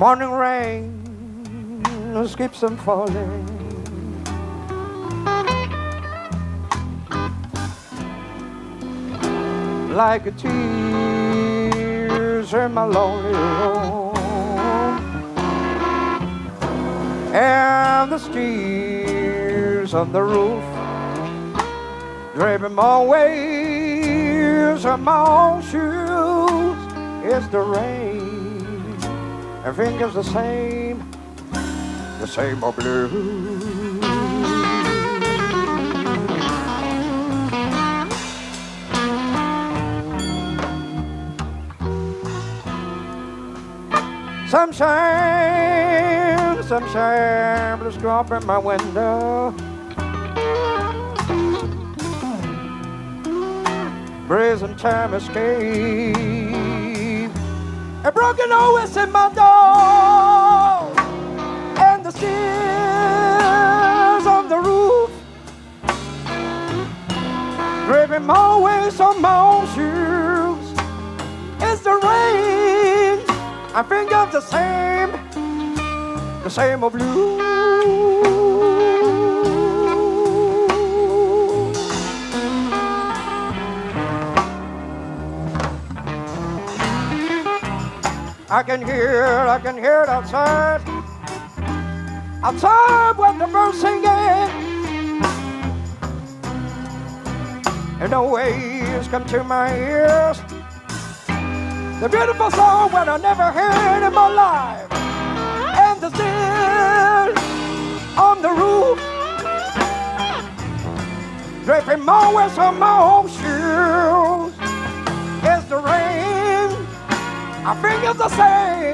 Morning rain skips and falling. Like a tears in my lonely room. And the steers on the roof driving my ways on my own shoes. It's the rain, everything is the same old blue. Some shame, blue drop in my window. Prison time escape. A broken OS in my door. And the stairs on the roof. Driving my ways on my own shoes. It's the rain. I think of the same old blue. I can hear it outside. Outside when the birds singing. And the waves come to my ears. The beautiful song when I never heard in my life. And the stairs on the roof. Draping my wings on my own shoes. It's the rain. I think it's the same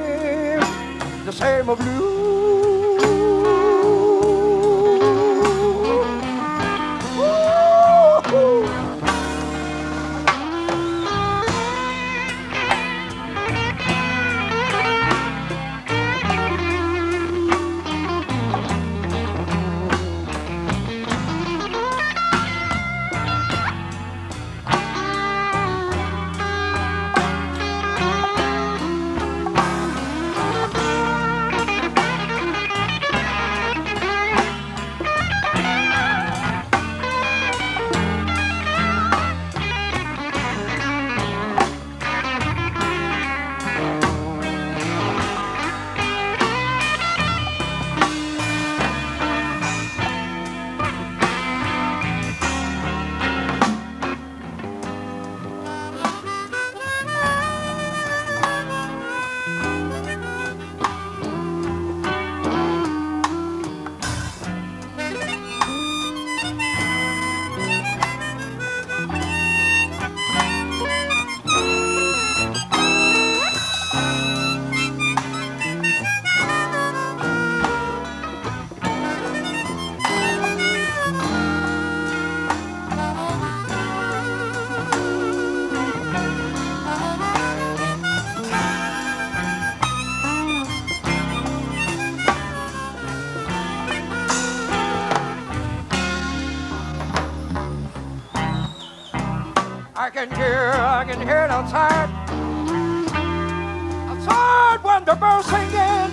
old blue. I can hear it outside. Outside when the birds singing.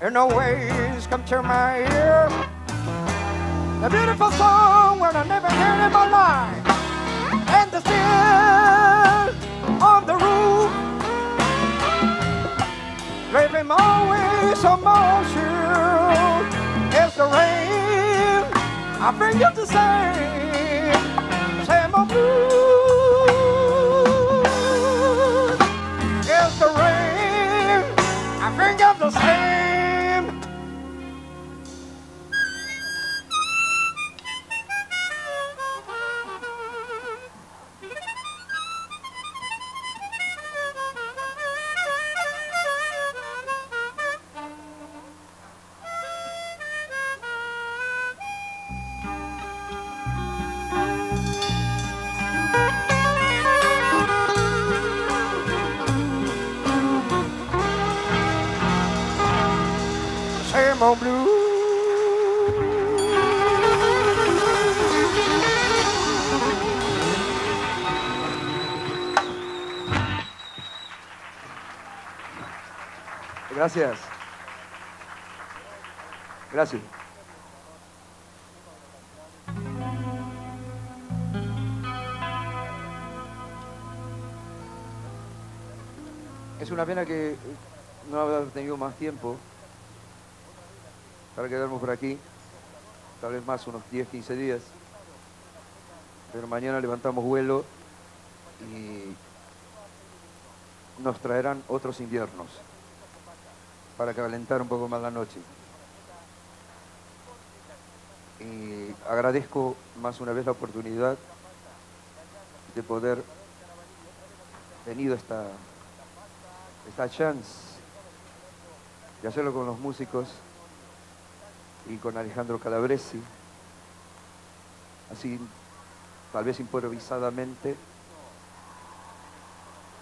And the waves come to my ear. The beautiful song when I never heard in my life. And the stairs on the roof. Driving my ways on my shoes. It's the rain. I bring you the same. It's the rain. I think of the same. Gracias. Gracias. Es una pena que no haber tenido más tiempo para quedarnos por aquí, tal vez más unos 10, 15 días, pero mañana levantamos vuelo y nos traerán otros inviernos para calentar un poco más la noche. Y agradezco más una vez la oportunidad de poder tenido esta chance de hacerlo con los músicos y con Alejandro Calabresi, así tal vez improvisadamente,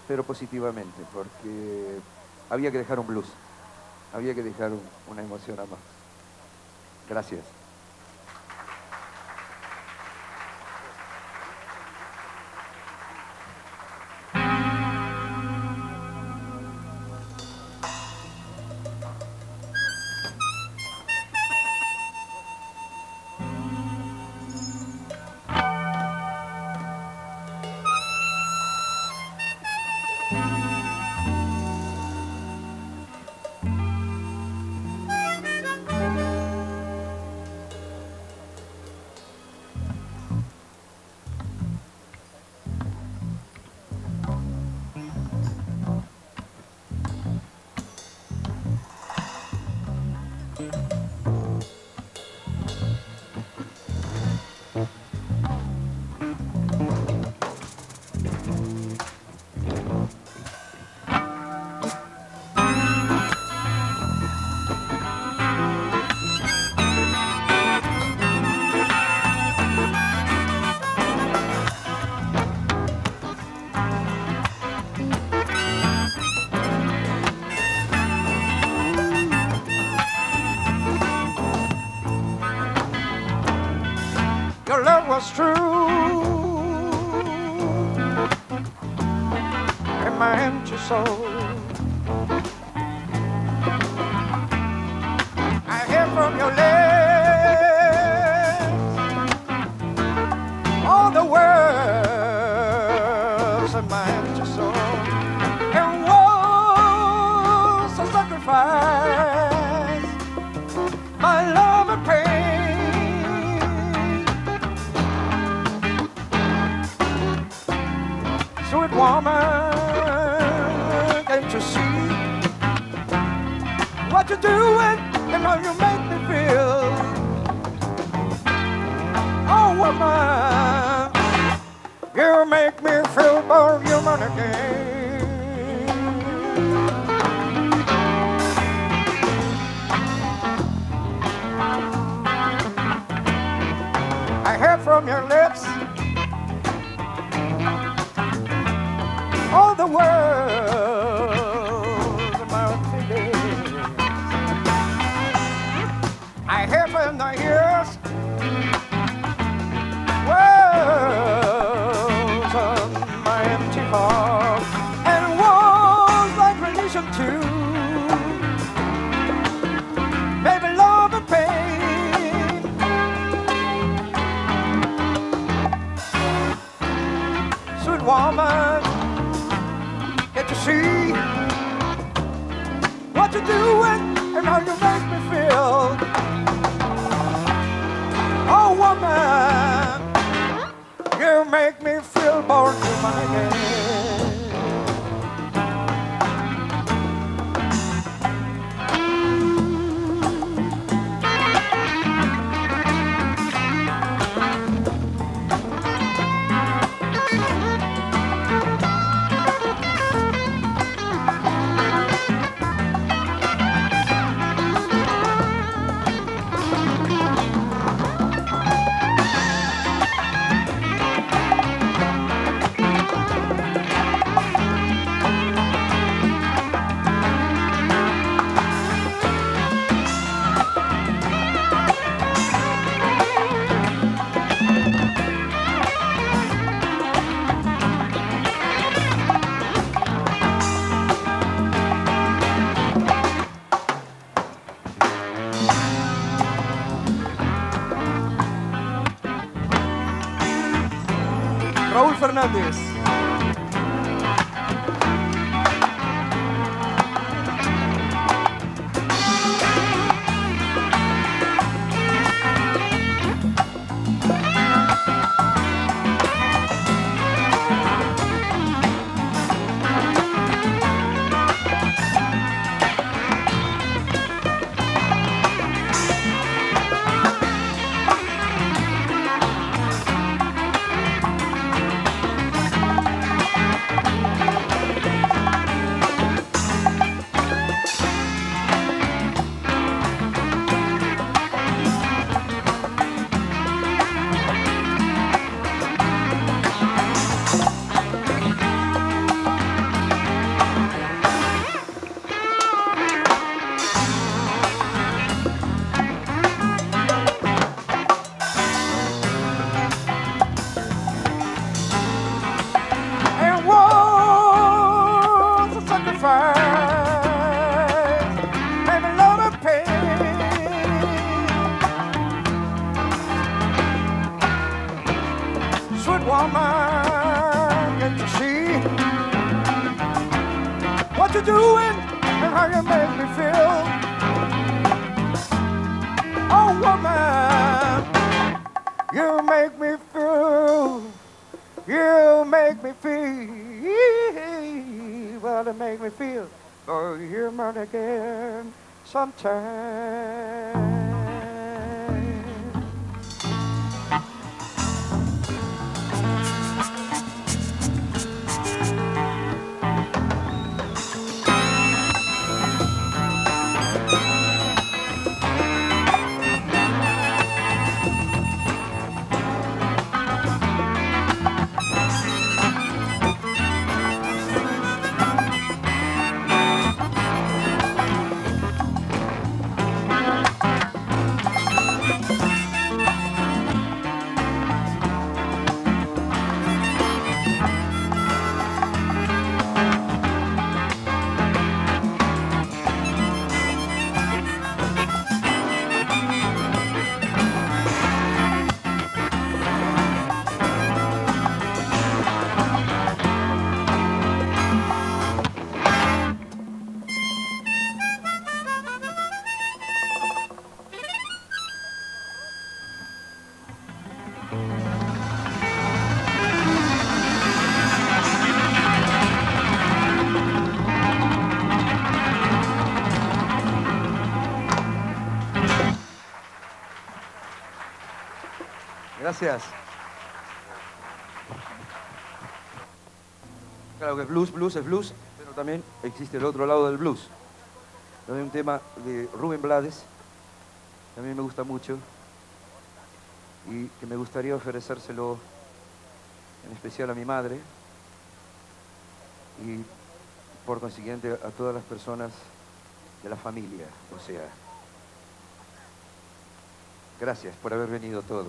pero positivamente, porque había que dejar un blues, había que dejar una emoción a más. Gracias. It's true, in my empty soul I hear from your lips all the words in my empty soul. And woes I sacrifice my love and pain. Sweet woman, can't you see what you're doing and how you make me feel? Oh woman, you make me feel more human again. I hear from your lips all the world's mountain days. I hear from the ears words of my empty heart, and walls like religion too. Baby, love and pain. Sweet woman, to see what you're doing and how you make me feel. Oh woman, you make me feel born to my Fernández. Gracias. Claro que blues es blues, pero también existe el otro lado del blues. También un tema de Rubén Blades, también me gusta mucho y que me gustaría ofrecérselo en especial a mi madre y por consiguiente a todas las personas de la familia. O sea, gracias por haber venido todos.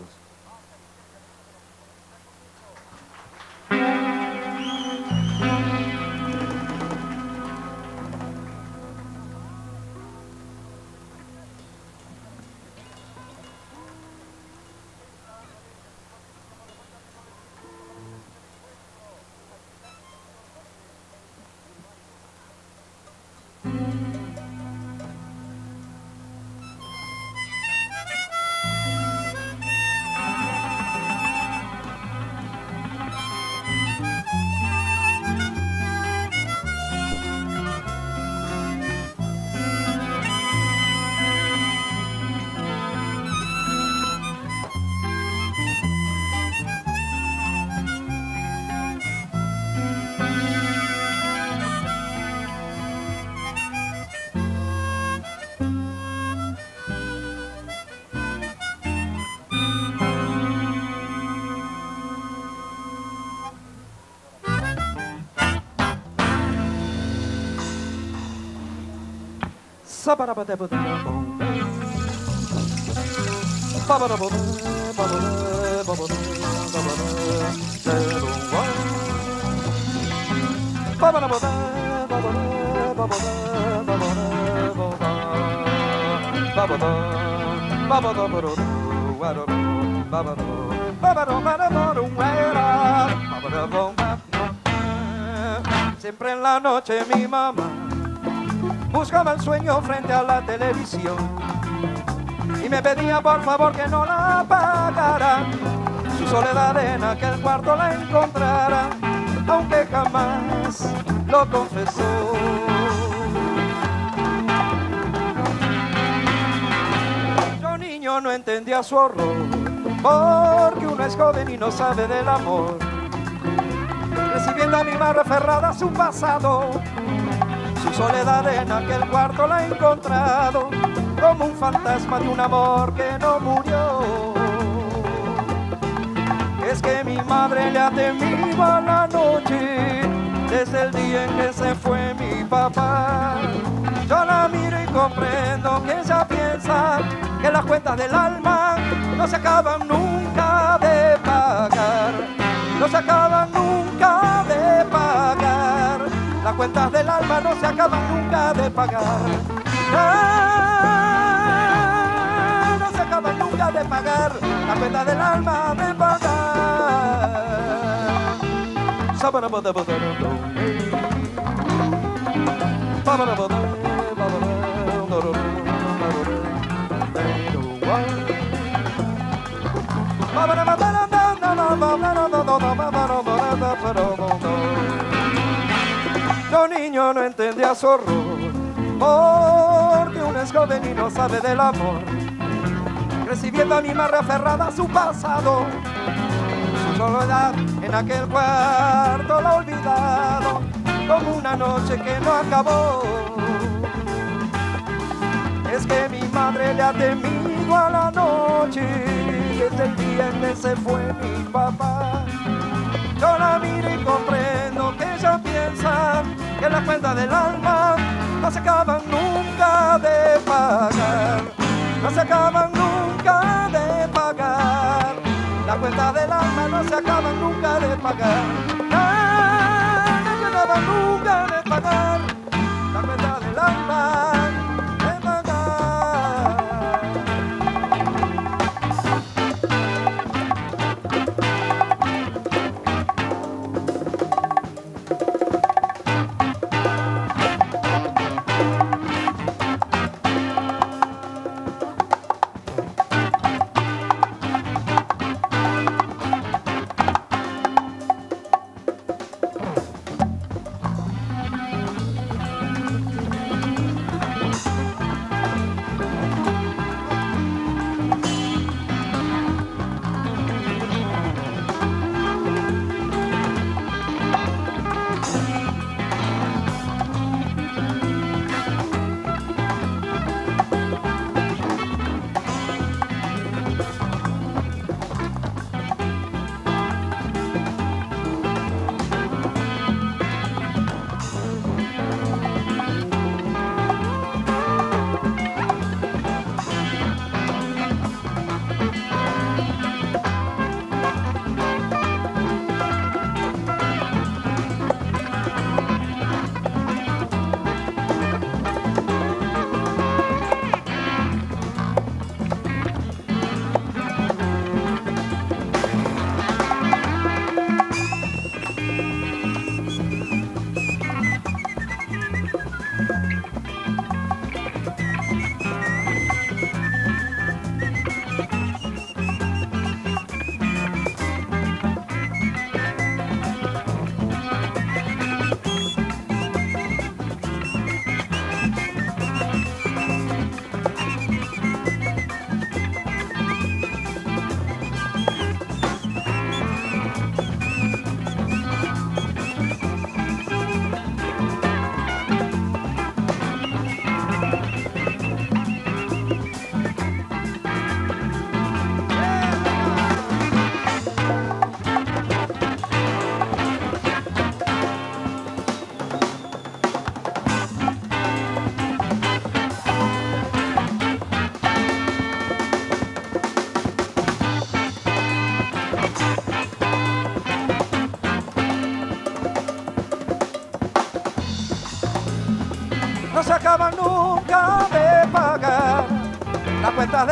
Siempre en la noche mi mamá buscaba el sueño frente a la televisión y me pedía por favor que no la apagara. Su soledad en aquel cuarto la encontrara, aunque jamás lo confesó. Yo niño no entendía su horror, porque uno es joven y no sabe del amor. Recibiendo a mi madre aferrada a su pasado, su soledad en aquel cuarto la he encontrado, como un fantasma de un amor que no murió. Es que mi madre le ha temido a la noche, desde el día en que se fue mi papá. Yo la miro y comprendo que ella piensa que las cuentas del alma no se acaban nunca de pagar. No se acaban nunca de pagar. Las cuentas del alma no se acaban nunca de pagar. Ah, no se acaban nunca de pagar. Las cuentas del alma de pagar. Yo niño no entendía su horror, porque uno es joven y no sabe del amor. Recibiendo a mi madre aferrada a su pasado, su soledad en aquel cuarto la he olvidado, como una noche que no acabó. Es que mi madre le ha temido a la noche, desde el día en que se fue mi papá. Yo la miro y comprendo que ella piensa que las cuentas del alma no se acaban nunca de pagar. No se acaban nunca de pagar. La cuenta del alma no se acaba nunca de pagar. Ah, no se acaba nunca de pagar. La cuenta del alma de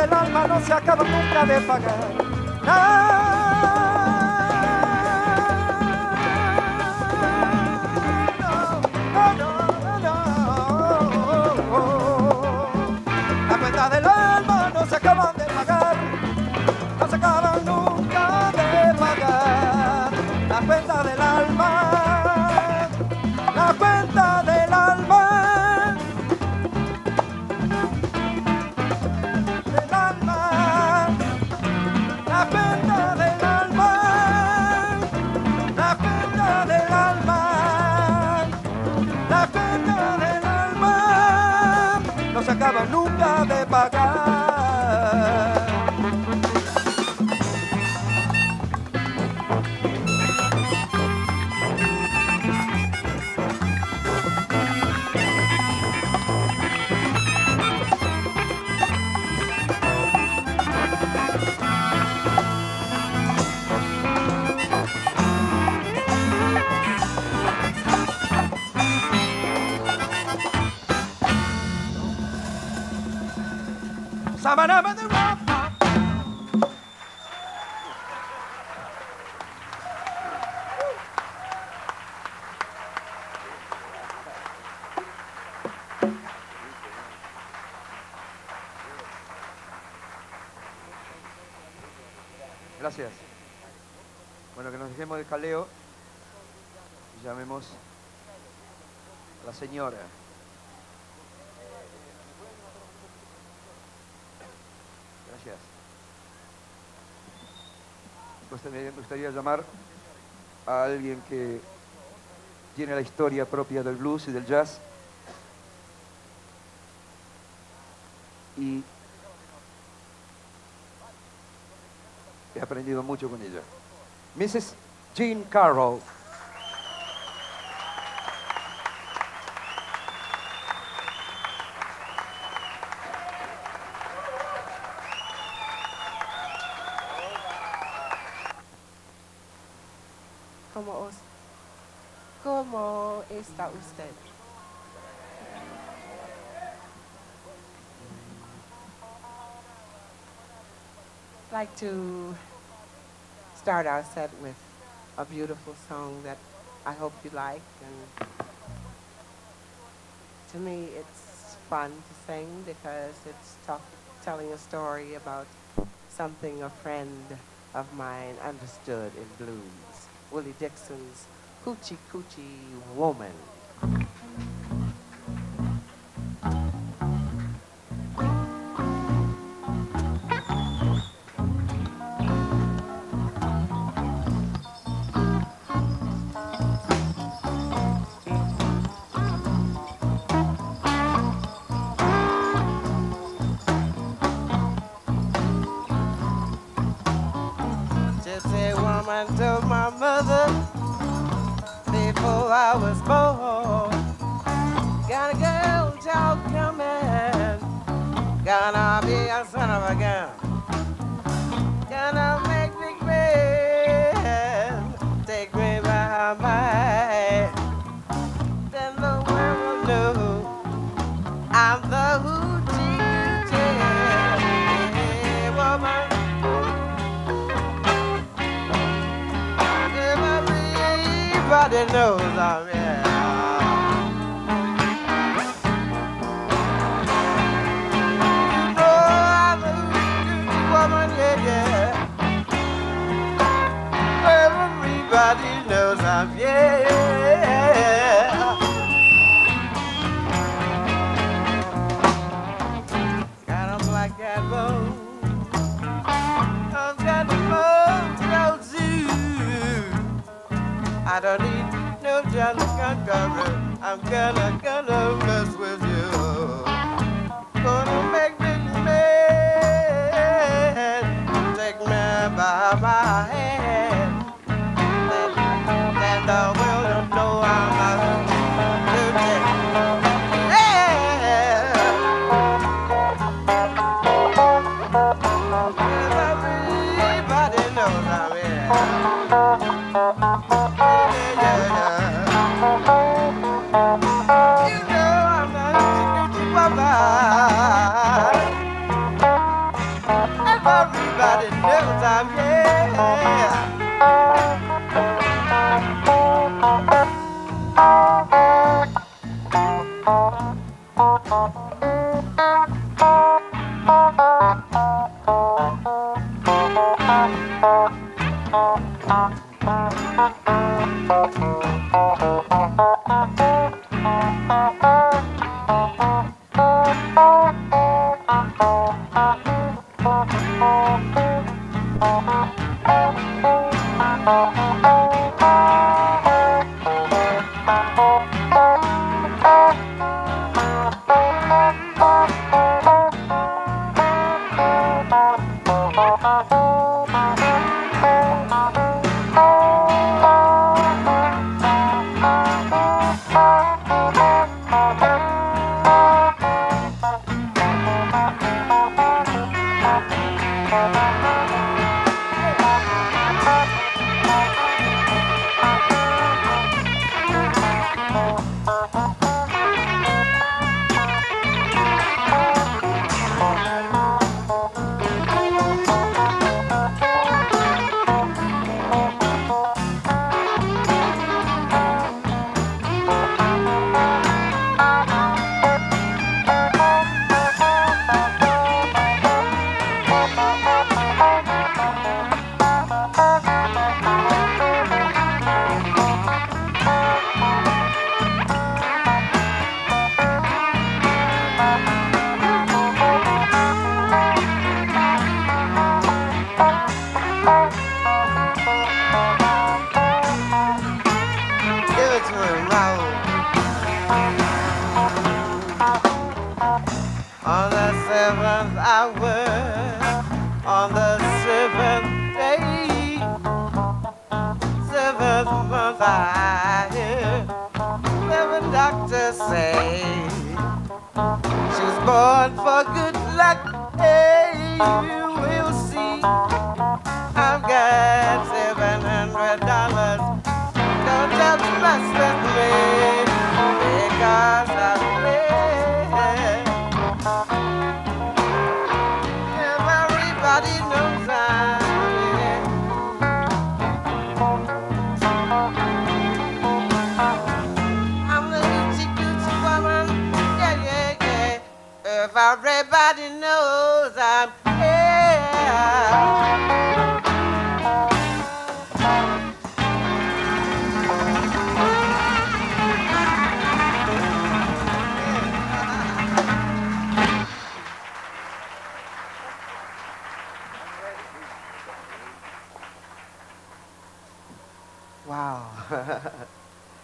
del alma no se acaba nunca de pagar. Ah, no se acaban nunca de pagar. Gracias. Bueno, que nos dejemos de jaleo y llamemos a la señora. Gracias. Pues me gustaría llamar a alguien que tiene la historia propia del blues y del jazz y he aprendido mucho con ella. Mrs. Jeanne Carroll. ¿Cómo está usted? I'd like to start our set with a beautiful song that I hope you like. And to me, it's fun to sing because it's telling a story about something a friend of mine understood in blues. Willie Dixon's Hoochie Coochie Woman. Told my mother before I was born, got a girl child coming, gonna be a son of a gun, gonna make me grand, take me by my hand. Then the world knew I'm the hoochie coochie woman. Everybody knows I'm here. You know I'm a hoochie woman, yeah, yeah. Everybody knows I'm here, yeah. Got a black cat bone. I don't need no Johnny Conqueror. I'm gonna mess with you. Gonna make me mad. Take me by my hand. And the world don't know I'm a hoochie. Yeah. Everybody knows I'm here. Everybody knows I'm here.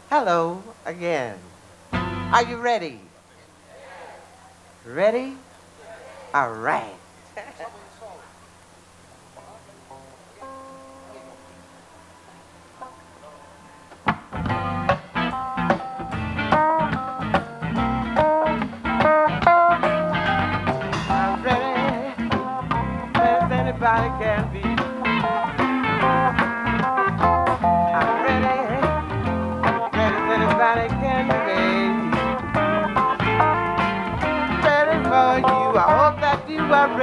Hello again. Are you ready? Ready? All right. I'm ready as anybody can be. I'm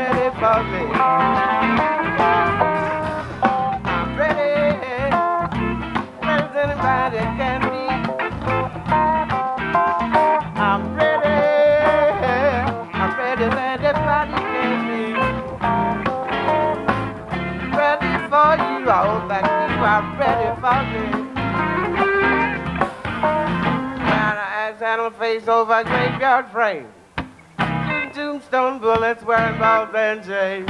ready for me. I'm ready, ready as anybody can be. I'm ready as anybody can be. Ready for you, I hope that you are ready for me. Got an ass handle face over a graveyard frame. Tombstone bullets wearing balls and chains.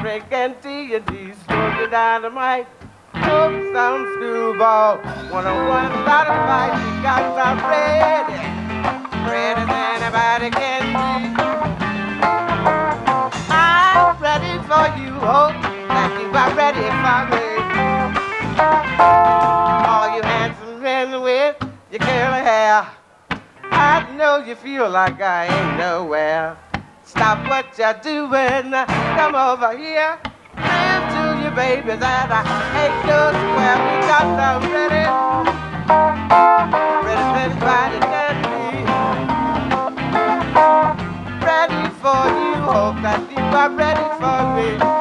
Break and TNT, smoking dynamite. Hope some screwball. 101 start a fight because I'm ready. Ready as anybody can be. I'm ready for you, hope that you are ready for me. All you handsome men with your curly hair. I know you feel like I ain't nowhere. Stop what you're doing, come over here. Prove to you, baby, that I ain't no square. We got some ready, ready as anybody can be. Ready for you, hope that you are ready for me.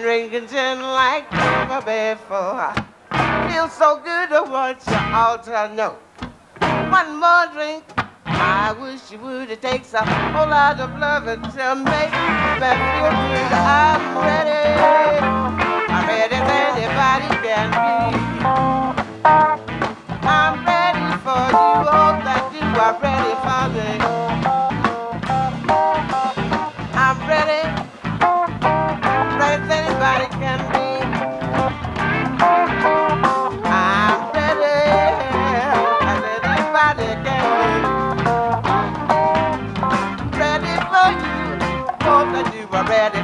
Drinking gin like like never before. Feel so good, I want you all to know. One more drink, I wish you would. It takes a whole lot of love to make me feel good. I'm ready as anybody can be. I'm ready for you, all that you are ready for me. I'm ready, ready as anybody can be.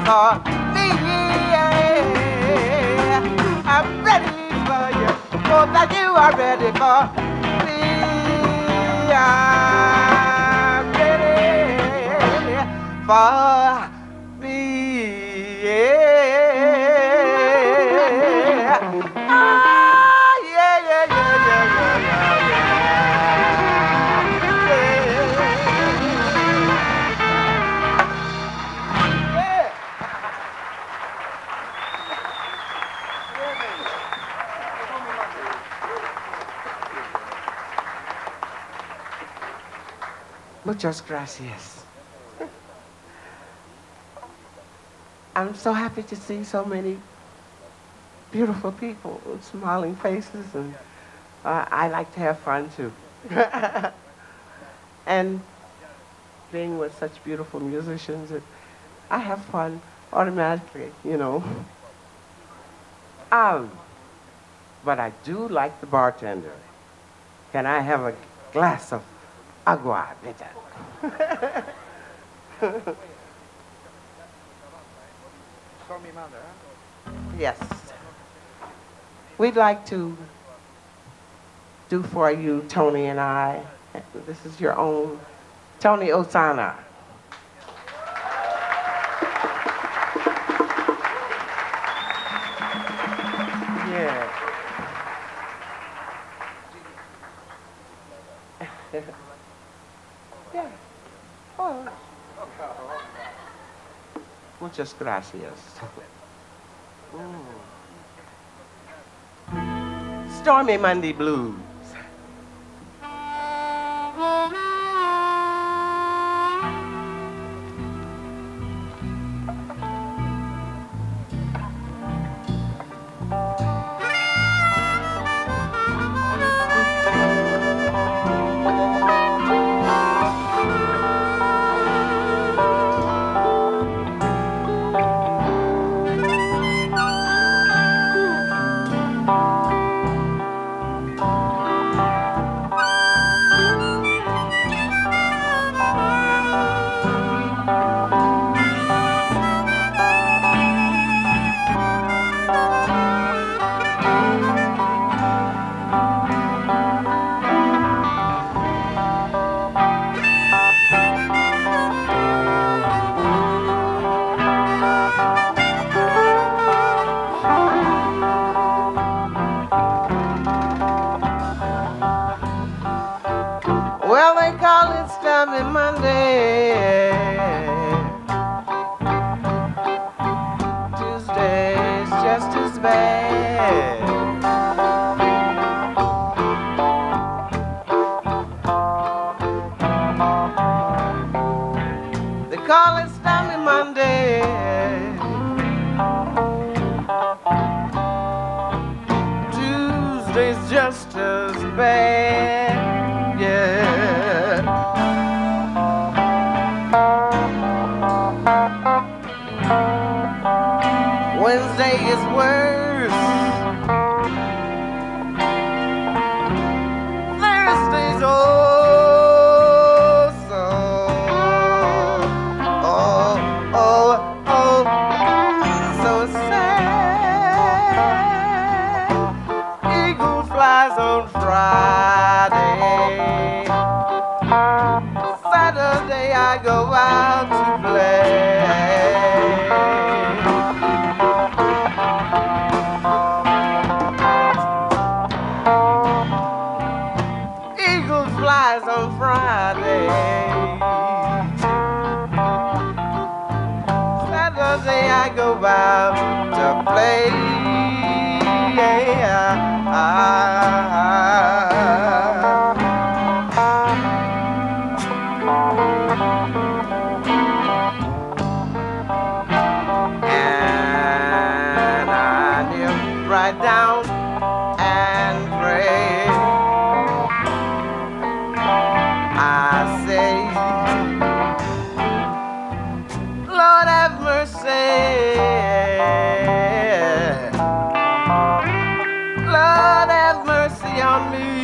For me, I'm ready for you. Hope that you are ready for me. I'm ready for me. Ah, yeah, yeah, yeah, yeah, yeah, yeah. Muchas gracias. I'm so happy to see so many beautiful people with smiling faces, and I like to have fun too. And being with such beautiful musicians, I have fun automatically, you know. But I do like the bartender. Can I have a glass of agua, beta? Yes. We'd like to do for you, Tony and I. This is your own Tony Osanah. Muchas gracias. Ooh. Stormy Monday Blues. Saturday I go out to play. right down and pray. I say, Lord have mercy, Lord have mercy on me.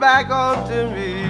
Back on to me.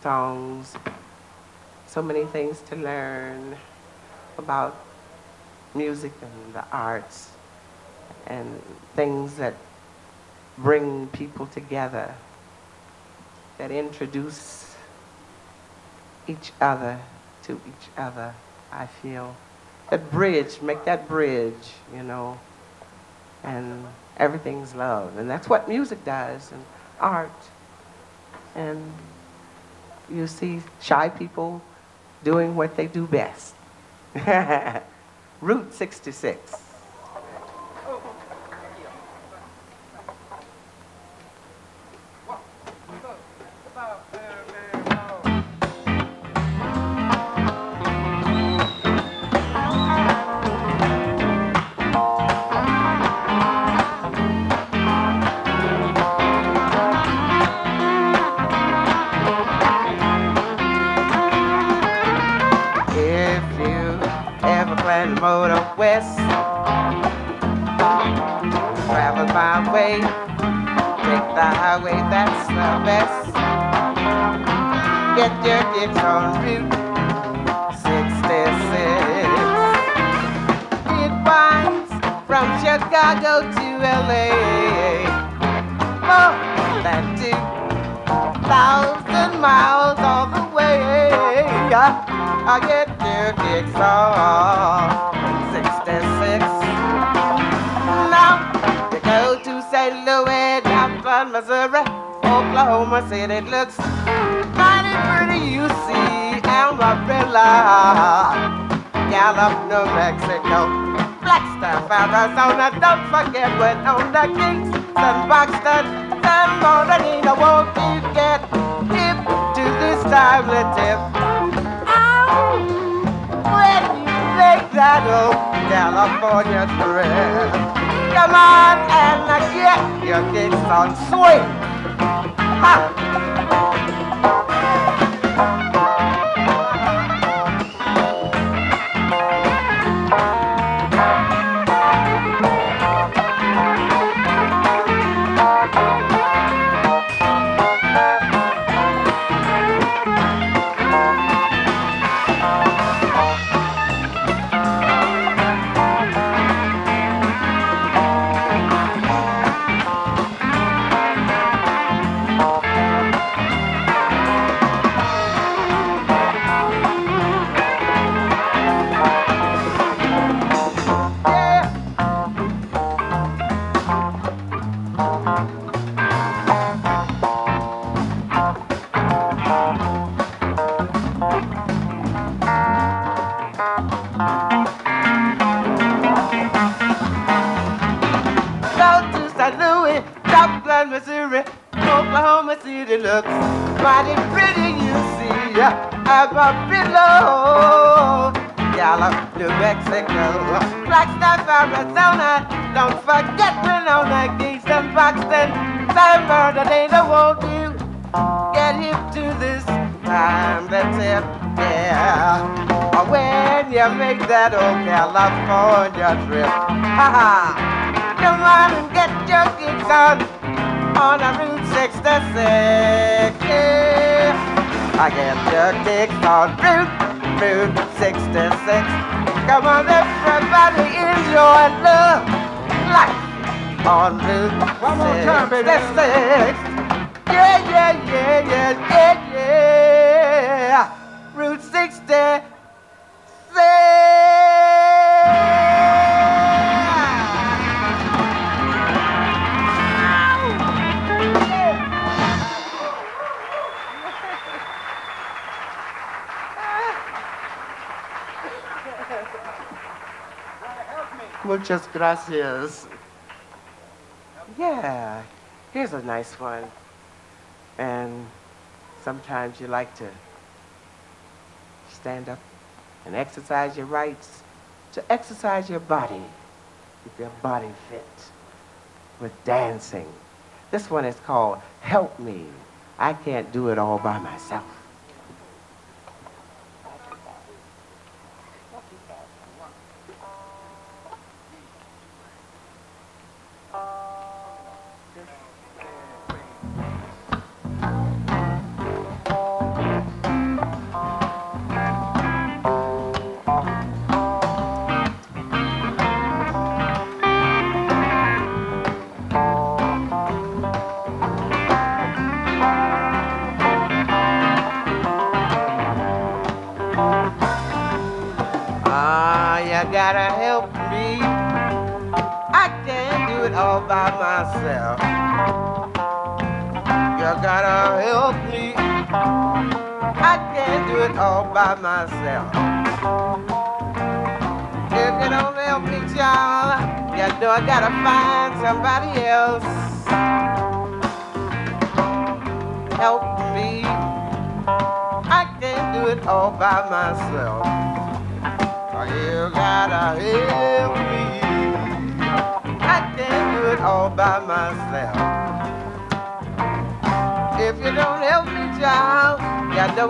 Songs, so many things to learn about music and the arts and things that bring people together, that introduce each other to each other, I feel. That bridge, make that bridge, you know, and everything's love. And that's what music does and art. And you see shy people doing what they do best. Route 66. If you ever plan to motor west, travel my way, take the highway, that's the best. Get your kicks on Route 66. It winds from Chicago to L.A. Oh, that 2,000 miles all the way. I get your kicks on 66. Now you go to St. Louis, downtown Missouri, Oklahoma City looks mighty pretty. You see Amarillo, Gallup, New Mexico, Flagstaff, Arizona. Don't forget when on the Kingston, Buxton, San Bernardino. Won't you get hip to this timely tip? When you take that old California trip, come on and get your kicks on swing. Ha! That old California trip. Ha-ha! Come on and get your kicks on a Route 66. Yeah. I get your kicks on Route 66. Come on, everybody, enjoy love life on Route 66. One more time, baby. Yeah, yeah, yeah, yeah, yeah, yeah. Route 66. Muchas gracias. Yeah, here's a nice one. And sometimes you like to stand up and exercise your rights, to exercise your body, keep your body fit with dancing. This one is called Help Me, I Can't Do It All By Myself.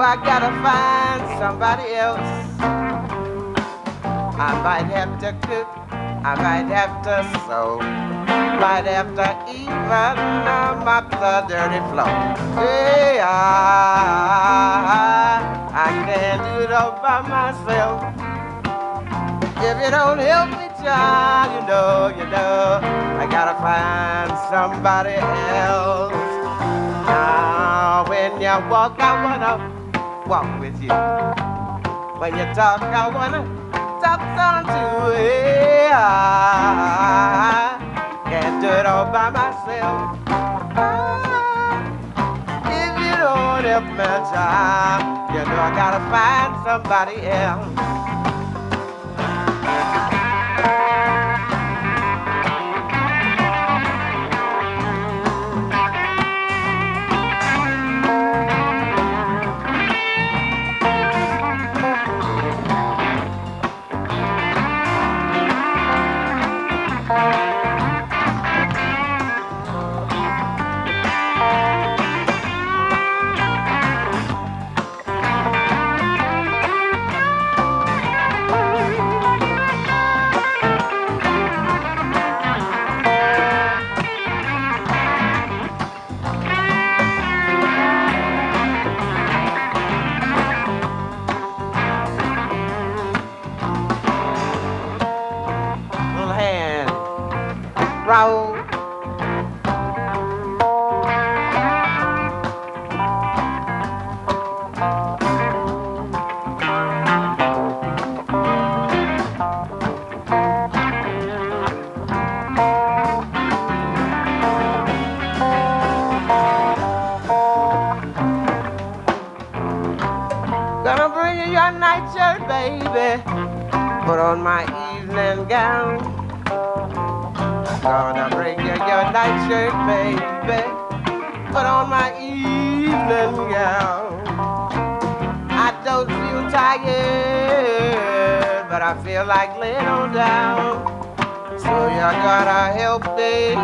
I gotta find somebody else. I might have to cook, I might have to sew, might have to even mop the dirty floor. Hey, I can't do it all by myself. If you don't help me, child, you know, I gotta find somebody else. Now, when you walk, I wanna walk with you. When you talk, I wanna talk some too. Hey, I can't do it all by myself. If you don't help me, child, you know I gotta find somebody else. Raúl, gonna bring you your nightshirt, baby. Put on my evening gown. Gonna bring you your nightshirt, baby. Put on my evening gown. I don't feel tired, but I feel like laying on down. So you gotta help me.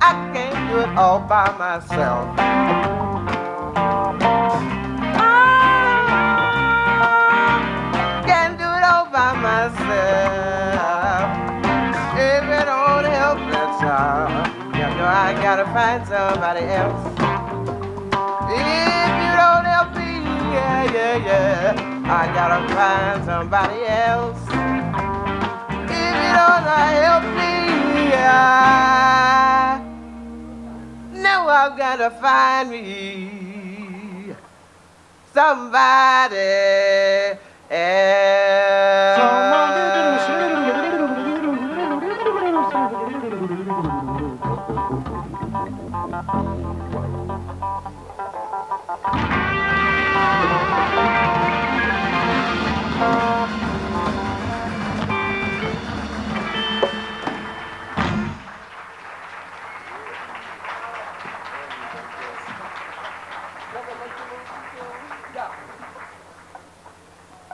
I can't do it all by myself. I can't do it all by myself. I gotta find somebody else. If you don't help me, yeah, I gotta find somebody else. If you don't help me, now I've gotta find me somebody else.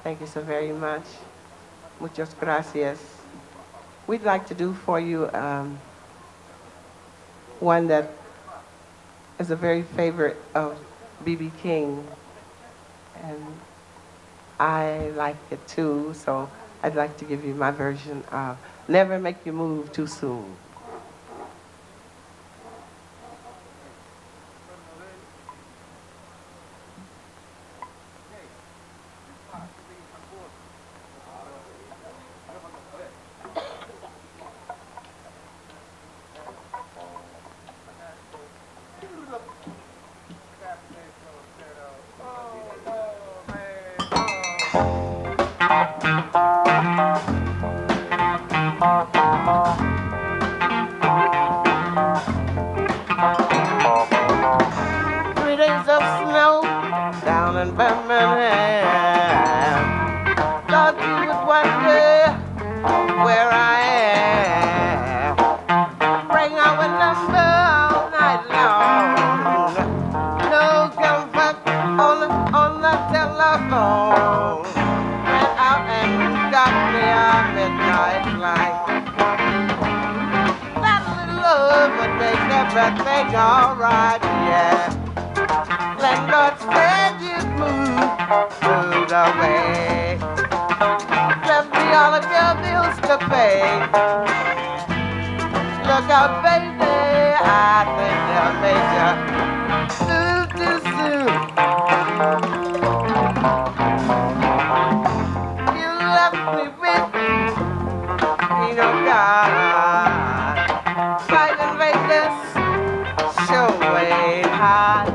Thank you so very much. Muchas gracias. We'd like to do for you one that is a very favorite of B.B. King. And I like it too, so I'd like to give you my version of Never Make Your Move Too Soon. Let to pay. Look out, baby, I think they'll make you move too soon. You left me with, you know, God, fighting greatness, show way high.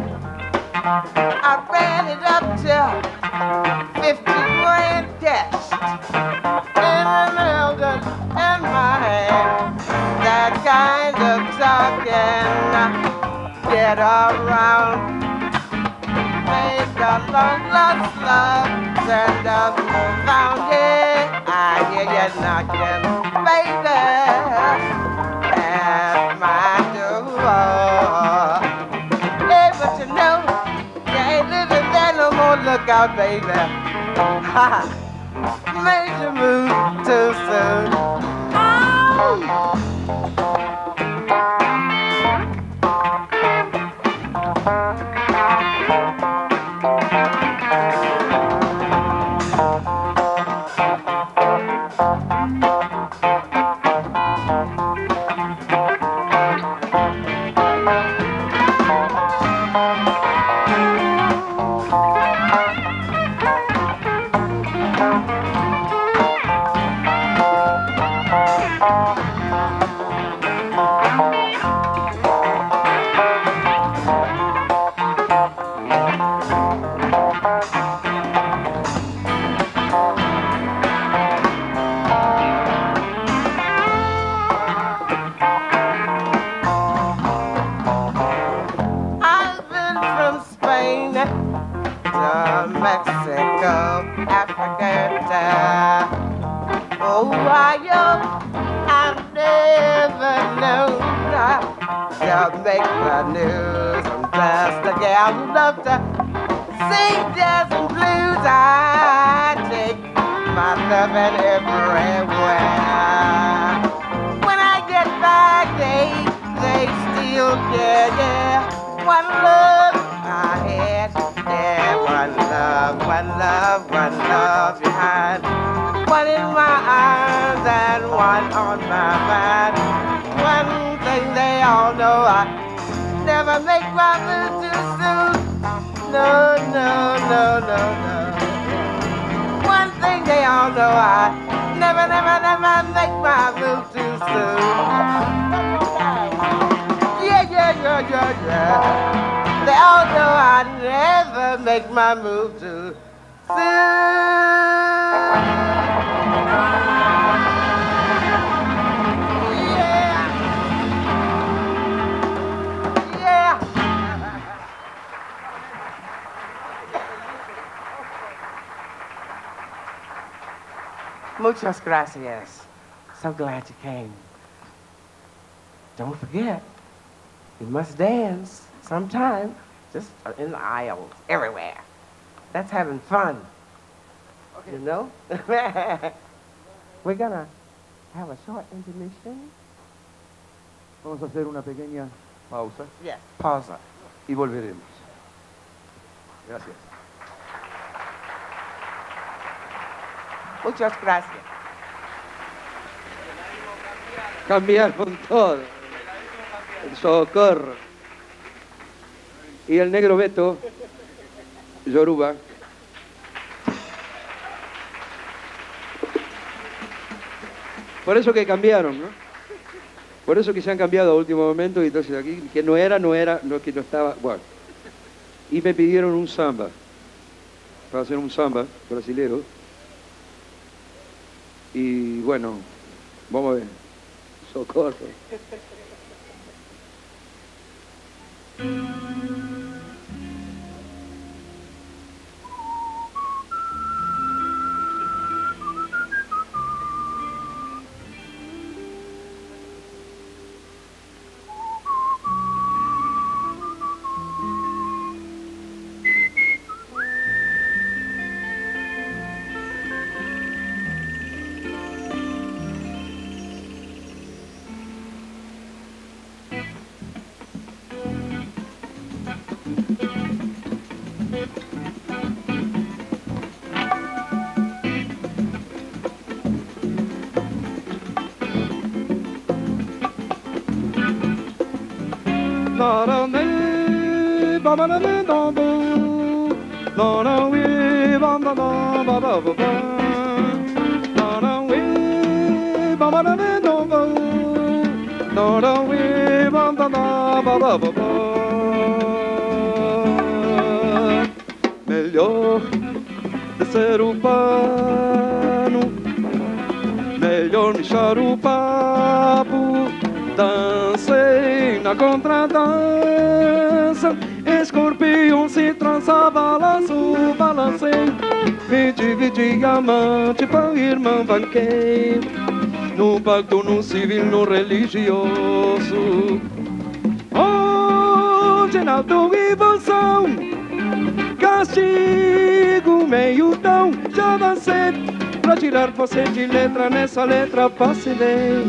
I ran it up to 50 grand cash in an elder in my hand. That kind of talk can get around. Made the long lost love turned up found it. I hear you knocking, baby, at my door. Look out, baby, ha, made you move too soon. Muchas gracias. So glad you came. Don't forget, you must dance sometime, just in the aisles, everywhere. That's having fun, okay. You know? We're gonna have a short intermission. Vamos a hacer una pequeña pausa. Yes, pausa. Y volveremos. Gracias. Muchas gracias. Cambiaron todo. El socorro. Y el negro Beto, Yoruba. Por eso que cambiaron, ¿no? Por eso que se han cambiado a último momento y entonces aquí, que no era, que no estaba, bueno. Y me pidieron un samba, para hacer un samba brasilero. Y bueno, vamos a ver. Socorro. Melhor de ser humano, melhor michar o papo, dancei na contradança, escorpião se trança, balanço, balancei, me dividi amante, pão, irmão, banquei, no pacto, no civil, no religioso, onde na tua invenção, castigo, meio tão, já dancei, pra tirar você de letra, nessa letra vacilei.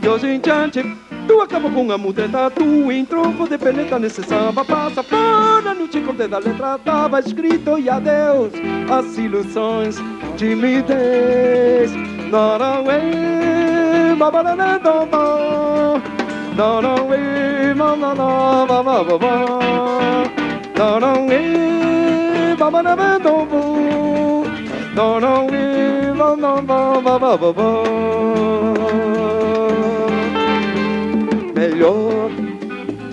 De hoje em diante, tu acaba com a mudeta, tu entrou, de peneta nesse samba, passa fora no chicote da letra, tava escrito e adeus, as ilusões de timidez. Naraway, babalana doma, naraway, manana, babababá, naraway, babalana doma, naraway, manana, babababá. Melhor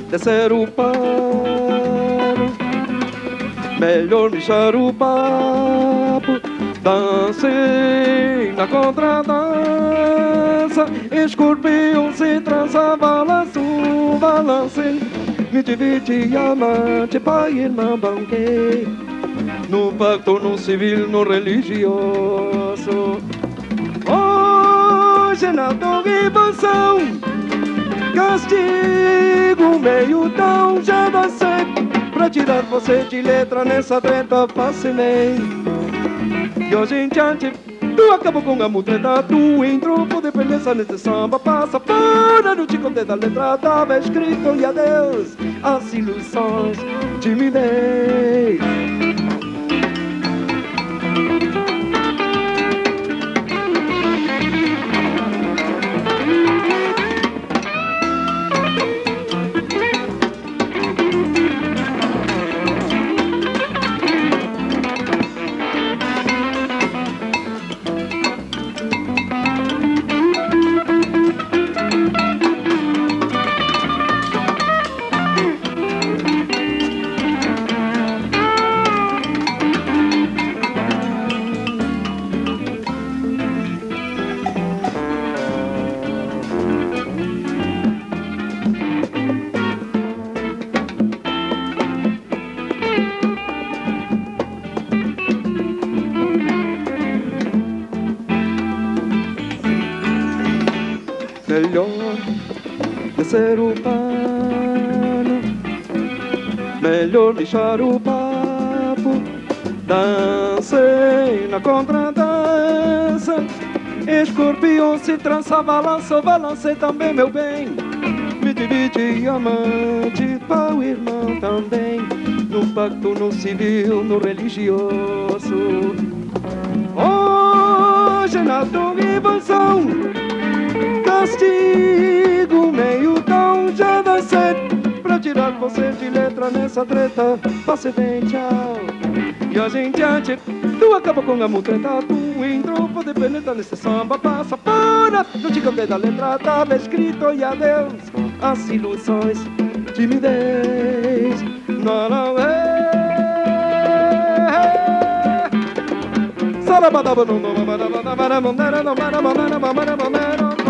de ser humano, melhor mijar o papo, dancei na contradança, escorpião se trança, balanço, balancei, me dividi amante, pai, irmã, banquei, no pacto, no civil, no religioso, hoje na dominação. Castigo, meio tão, já dancei, pra tirar você de letra, nessa treta fascinei. E hoje em diante, tu acabou com a mutreta, tu entrou, de beleza nesse samba, passa fora no chicote da letra, tava escrito e adeus, as ilusões diminei. Ser humano, melhor deixar o papo, dancei na contradança, escorpião se trança, balança, balancei também meu bem, me dividi amante, pau, irmão também, no pacto, no civil, no religioso, hoje na tua invenção, castigo, meio tão, já dancei, pra tirar você de letra, nessa treta, passe bem, tchau. E hoje em diante, tu acaba com a mutreta, tu entrou, pode penetrar nesse samba, passa para, não te cantei da letra, tava escrito e adeus, as ilusões, timidez, não é. Sarabadaba, não, não, não, não, não, não, não, não, não, não, não, não.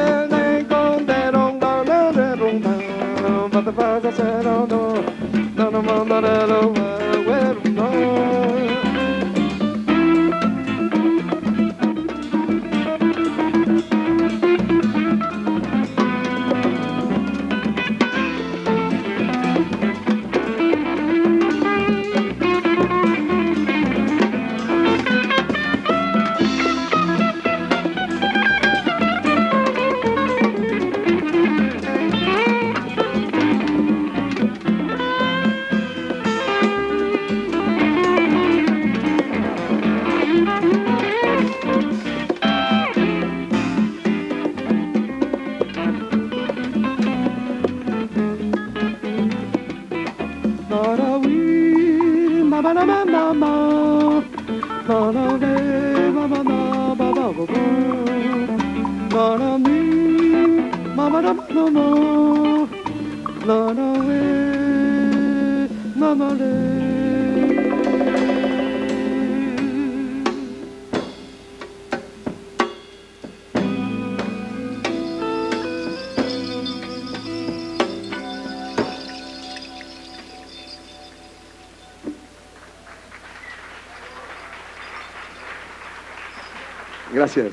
Gracias.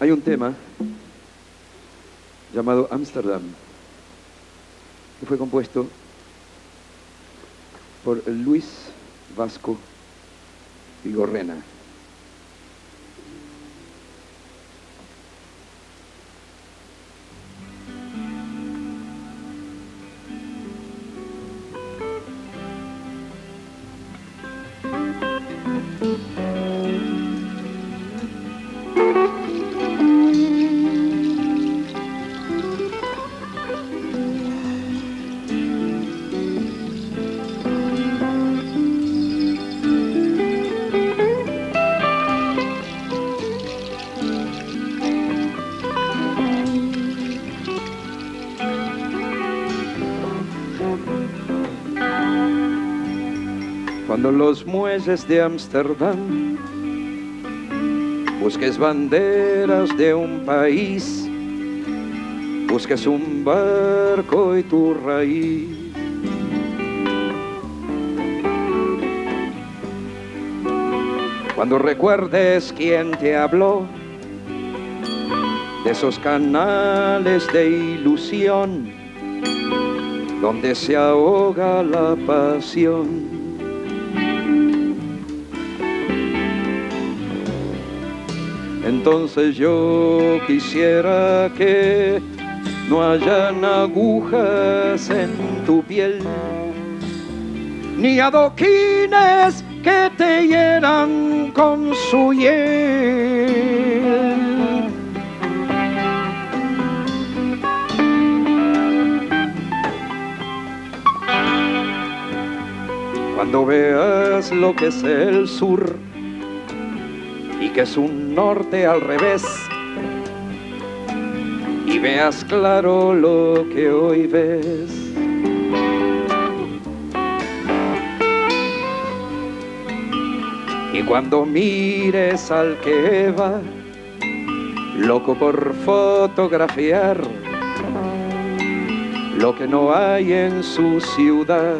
Hay un tema llamado Amsterdam, que fue compuesto por Luis Vasco y Gorrena. Los muelles de Amsterdam, busques banderas de un país, busques un barco y tu raíz. Cuando recuerdes quién te habló de esos canales de ilusión donde se ahoga la pasión. Entonces yo quisiera que no hayan agujas en tu piel, ni adoquines que te hieran con su hiel. Cuando veas lo que es el sur y que es un norte al revés, y veas claro lo que hoy ves. Y cuando mires al que va, loco por fotografiar lo que no hay en su ciudad.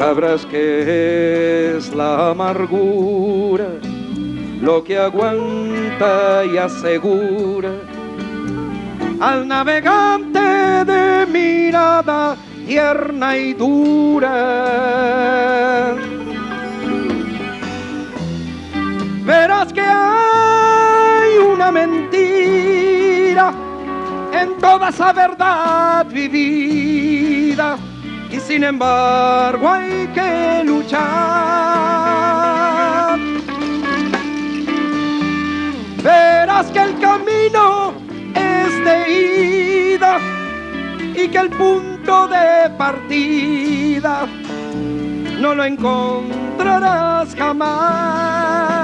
Sabrás que es la amargura lo que aguanta y asegura al navegante de mirada tierna y dura. Verás que hay una mentira en toda esa verdad vivida, y sin embargo hay que luchar. Verás que el camino es de ida y que el punto de partida no lo encontrarás jamás.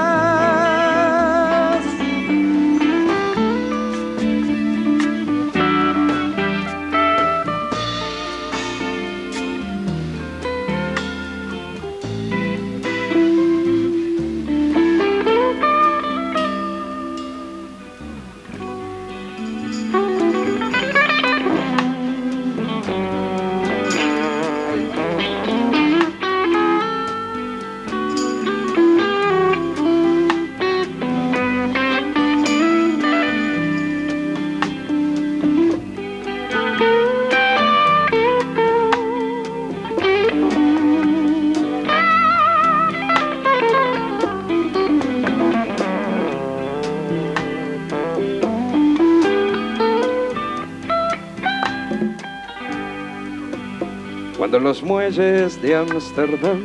Cuando los muelles de Amsterdam,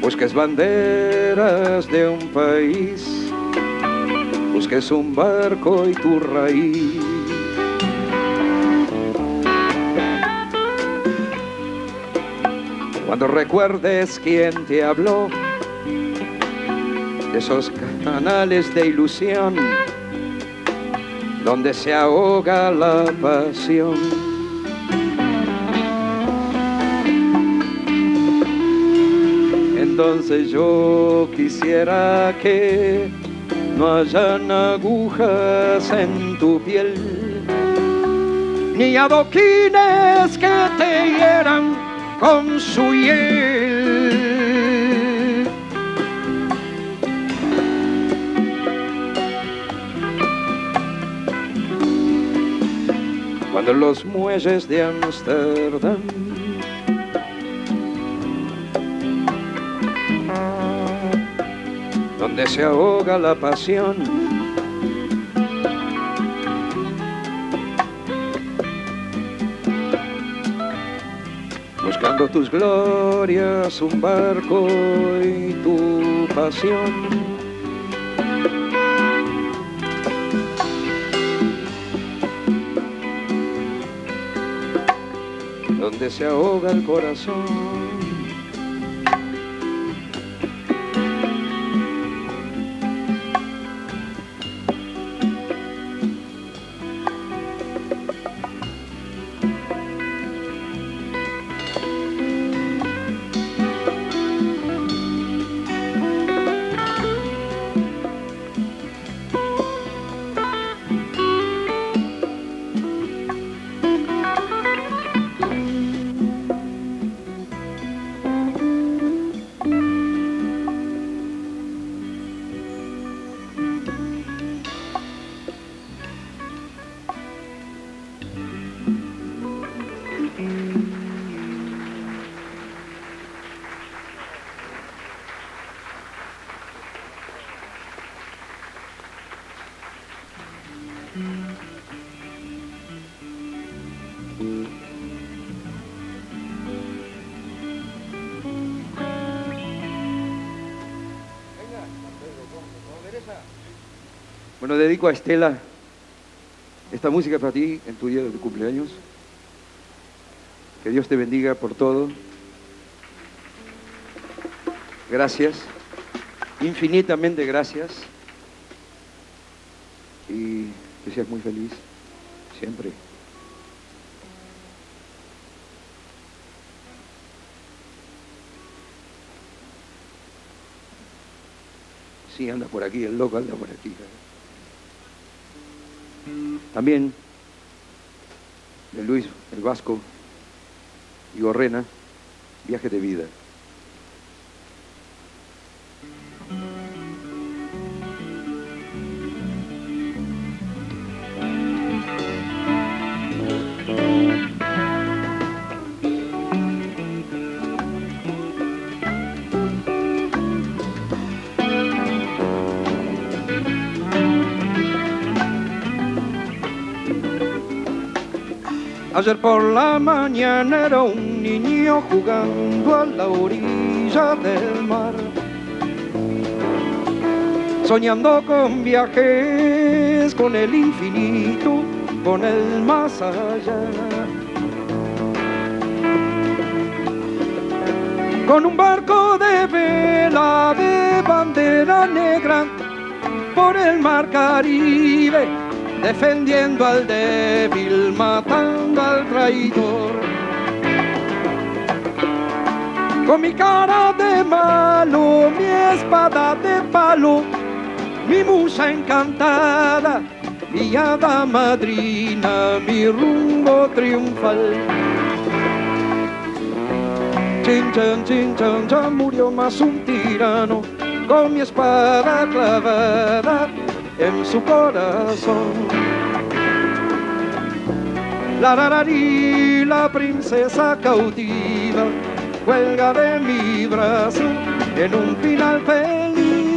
busques banderas de un país, busques un barco y tu raíz. Cuando recuerdes quién te habló de esos canales de ilusión donde se ahoga la pasión. Entonces yo quisiera que no hayan agujas en tu piel, ni adoquines que te hieran con su hiel. Cuando los muelles de Amsterdam donde se ahoga la pasión, buscando tus glorias, un barco y tu pasión. Donde se ahoga el corazón. Bueno, dedico a Estela esta música para ti en tu día de tu cumpleaños. Que Dios te bendiga por todo. Gracias, infinitamente gracias. Y que seas muy feliz siempre. Sí, anda por aquí, el loco anda por aquí. También de Luis el Vasco y Orrena, Viaje de Vida. Ayer por la mañana era un niño jugando a la orilla del mar, soñando con viajes, con el infinito, con el más allá. Con un barco de vela de bandera negra por el mar Caribe, defendiendo al débil, matando al traidor. Con mi cara de malo, mi espada de palo, mi musa encantada, mi hada madrina, mi rumbo triunfal. Chin chan ya murió más un tirano, con mi espada clavada en su corazón. La rararí, la princesa cautiva, cuelga de mi brazo en un final feliz.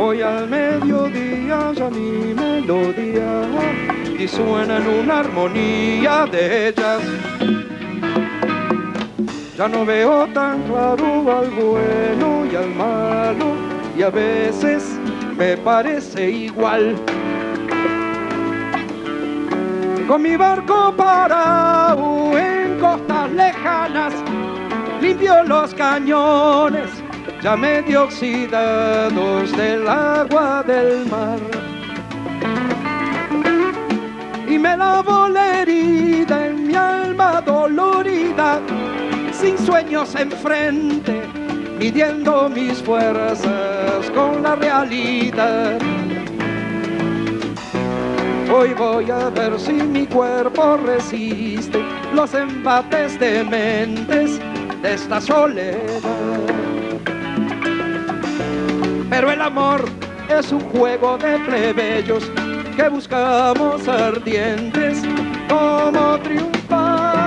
Hoy al mediodía ya mi melodía disuena en una armonía de ellas. Ya no veo tan claro al bueno y al malo, y a veces me parece igual. Con mi barco parado en costas lejanas, limpio los cañones ya medio oxidados del agua del mar, y me lavo la herida en mi alma dolorida, sin sueños enfrente, midiendo mis fuerzas con la realidad. Hoy voy a ver si mi cuerpo resiste los embates dementes de esta soledad. Pero el amor es un juego de plebeyos que buscamos ardientes como triunfar.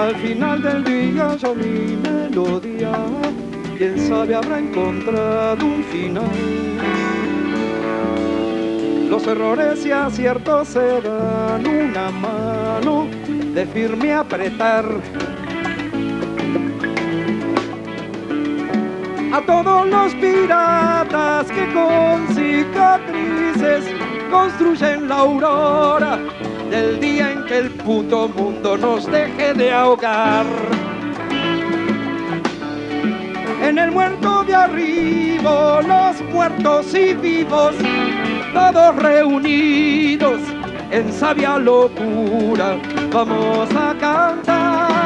Al final del día ya mi melodía, quién sabe habrá encontrado un final. Los errores y aciertos se dan una mano de firme apretar. A todos los piratas que con cicatrices construyen la aurora del día en que el puto mundo nos deje de ahogar. En el muerto de arriba, los muertos y vivos, todos reunidos en sabia locura, vamos a cantar.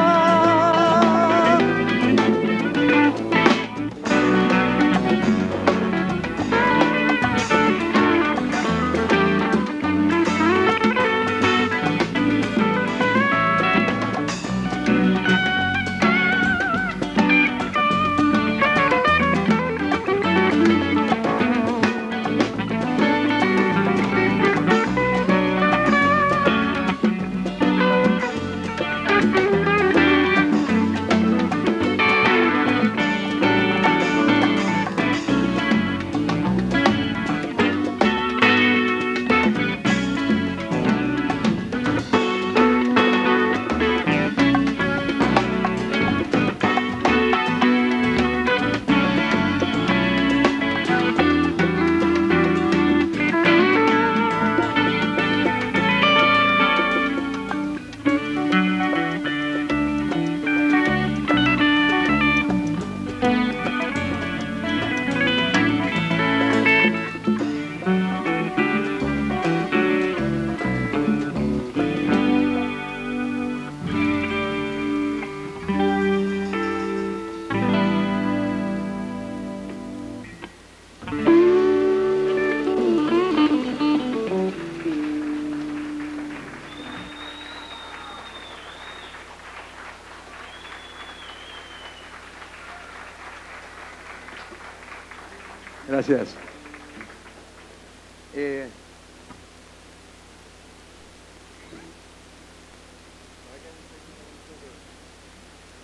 Gracias.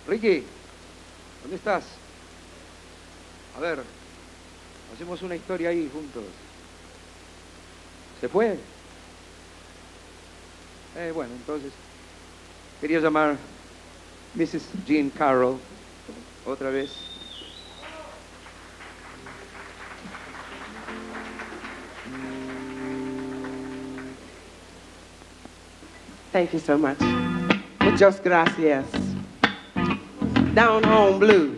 Ricky, ¿dónde estás? A ver, hacemos una historia ahí juntos. ¿Se fue? Bueno, entonces quería llamar Mrs. Jeanne Carroll otra vez. Thank you so much. Muchas gracias. Down Home Blues.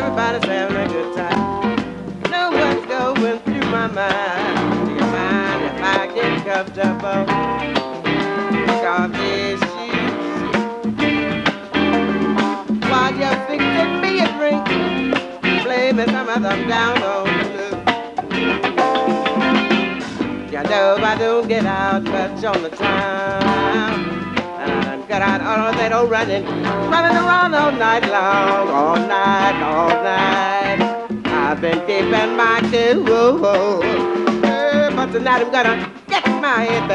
Everybody's having a good time. No one's going through my mind. Do you mind if I get comfortable? Coffee shoes. While you're fixing me a drink, blaming some of them down on the. You know I don't get out much on the time. I don't, they don't running around all night long, all night, all night. I've been keeping my cool, but tonight I'm gonna get my head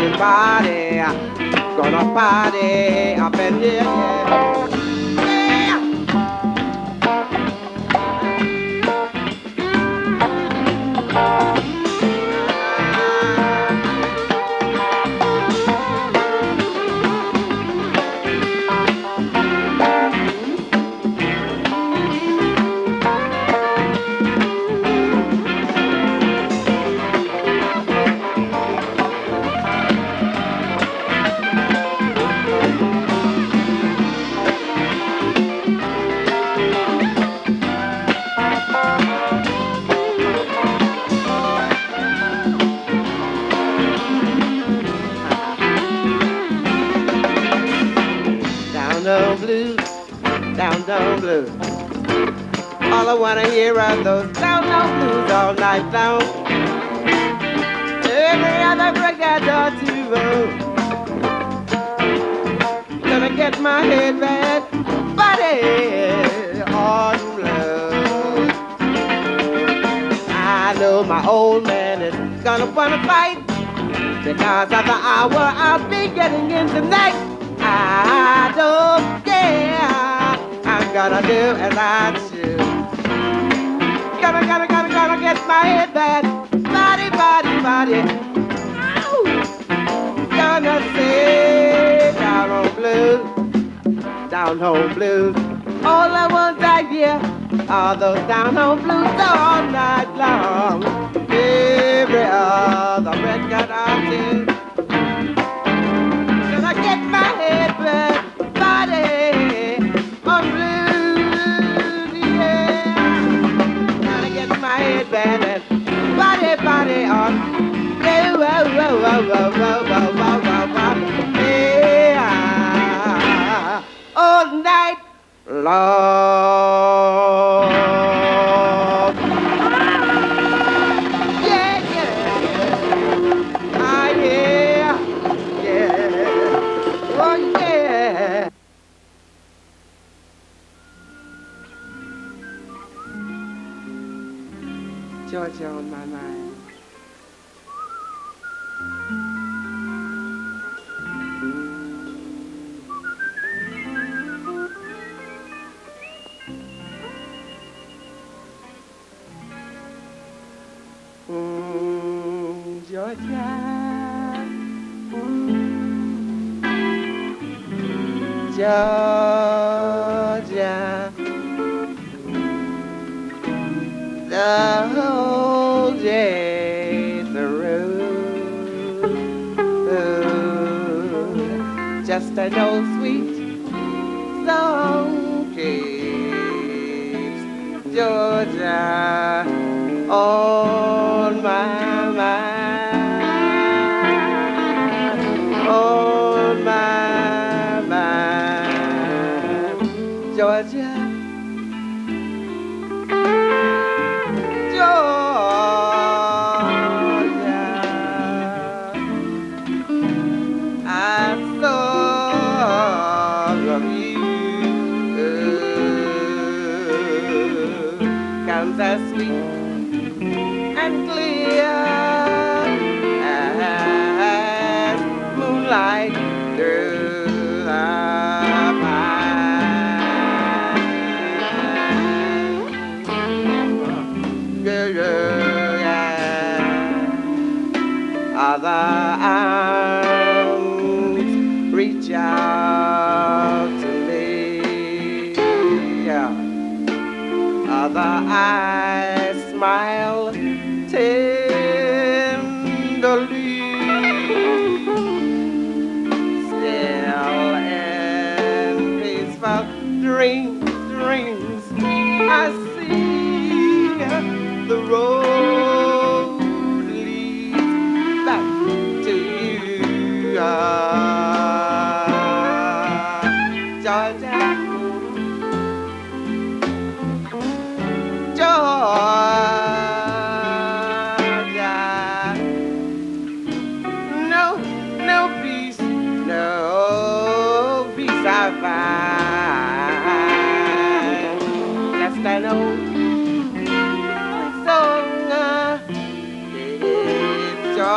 and body, gonna party up in here. Yeah. Down blues. All I wanna hear are those down blues all night long. Every other break I door to roll. Gonna get my head back, buddy, all you love. I know my old man is gonna wanna fight because of the hour I'll be getting in tonight. I don't care. I'm gonna do as I do. Gonna get my head back. Body. Ow. Gonna say down home blues, down home blues. All I want I hear are those down home blues all night long. Every other record I do. Gonna get my head back. Body. Body on blue, yeah, all night long. Yeah, ah, yeah, oh yeah. Georgia on my mind. Georgia, the whole day through, just an old sweet song keeps Georgia on my mind. I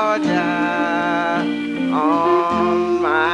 Georgia on my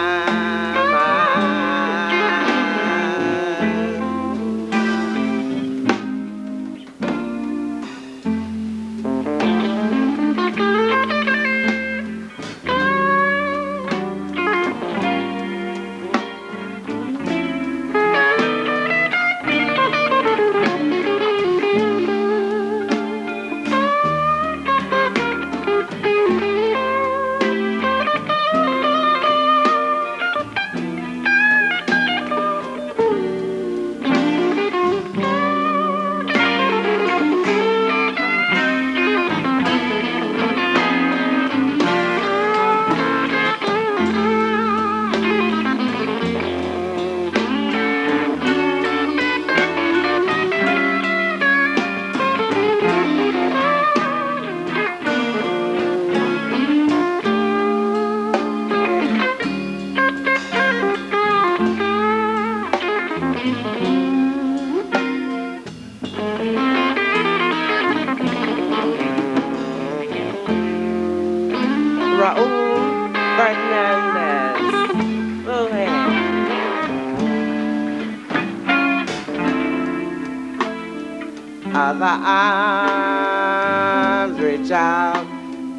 Other arms reach out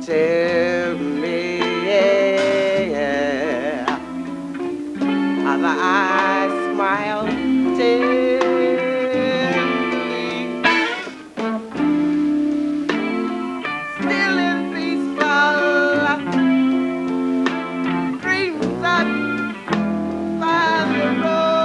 to me, yeah. Other eyes smile to me. Still and peaceful dreams up by the road.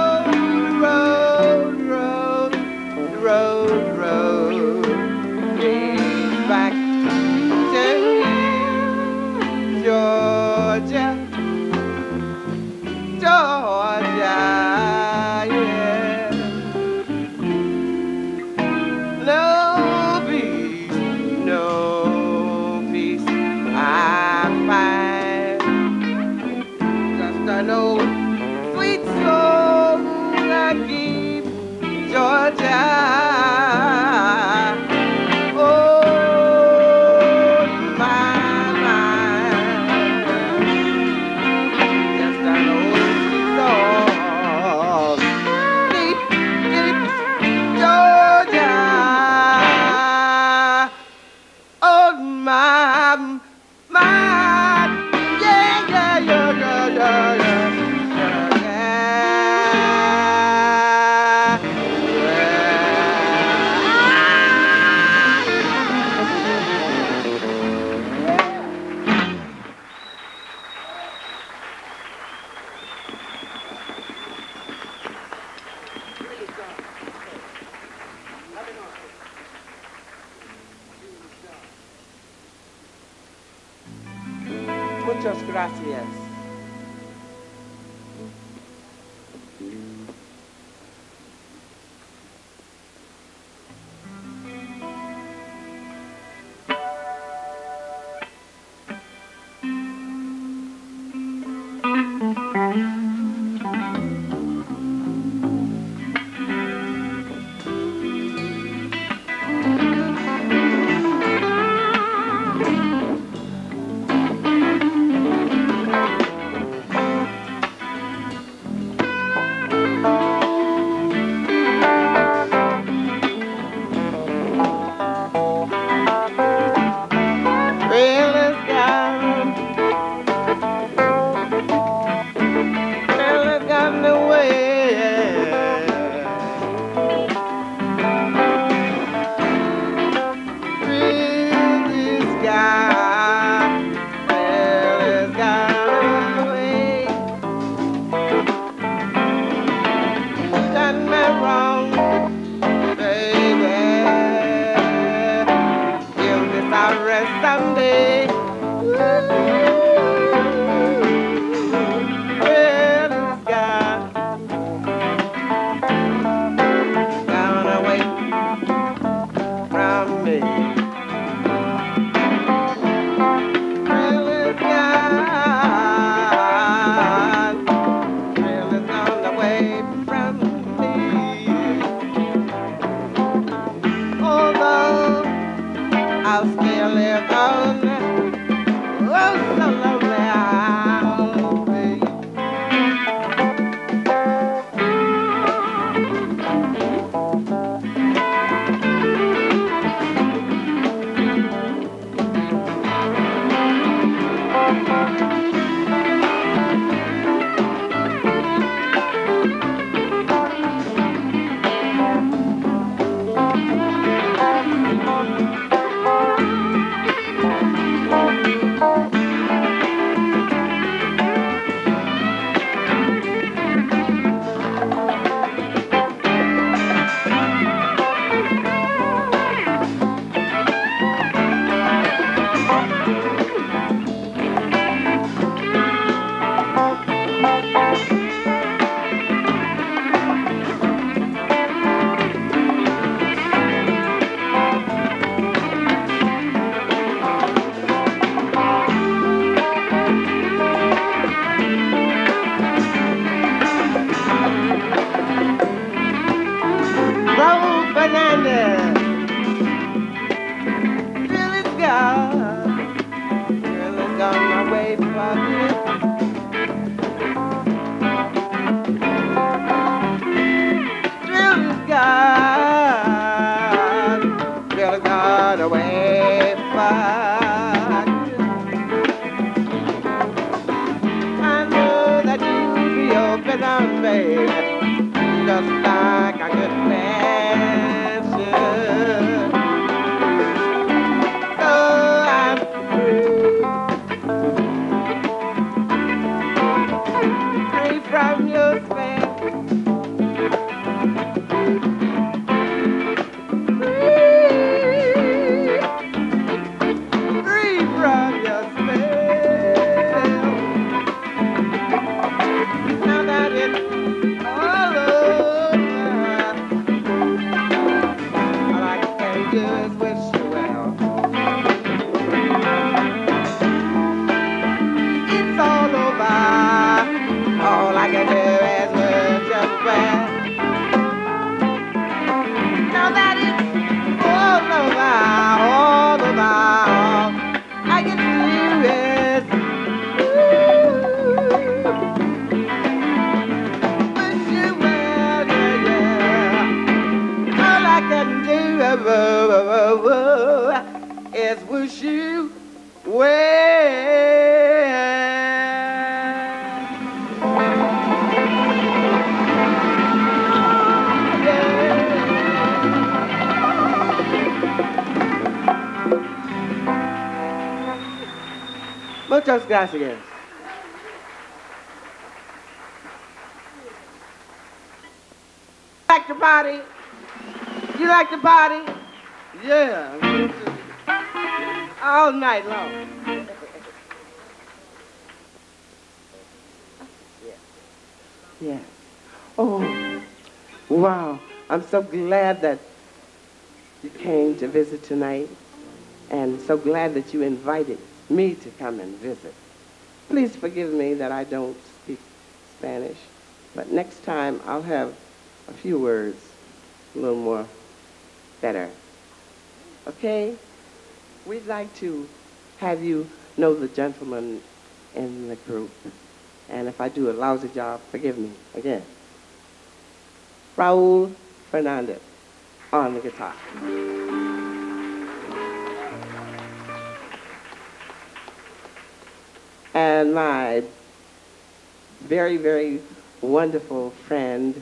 Muchas gracias. Muchas gracias. Like to party? You like to party? Yeah. All night long. Yeah. Oh, wow. I'm so glad that you came to visit tonight, and so glad that you invited me to come and visit. Please forgive me that I don't speak Spanish, but next time I'll have a few words, a little more better. Okay? We'd like to have you know the gentleman in the group. And if I do a lousy job, forgive me again. Raúl Fernández on the guitar. And my very, very wonderful friend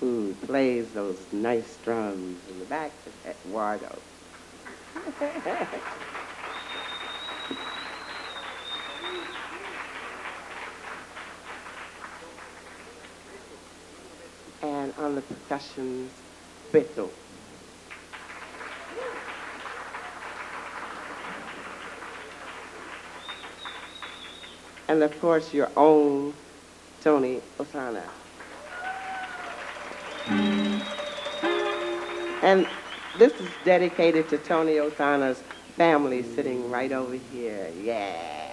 who plays those nice drums in the back is Eduardo. And on the percussions, Beto. And of course, your own Tony Osanah. And this is dedicated to Tony Osanah's family sitting right over here. Yeah.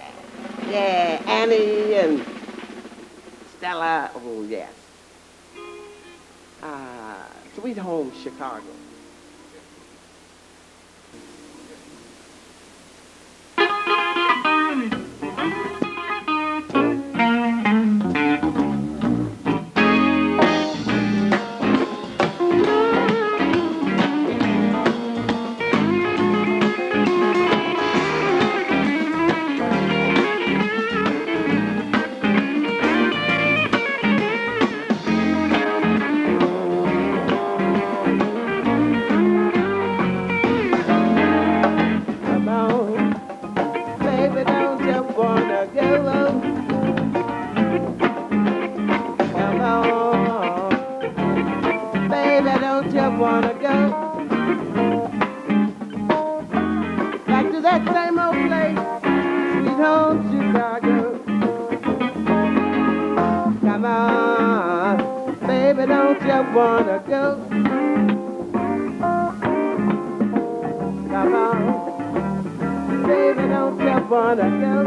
Yeah, Annie and Estela. Oh, yes. Sweet Home Chicago. home, Chicago. Come on, baby, don't you wanna go? Come on, baby, don't you wanna go?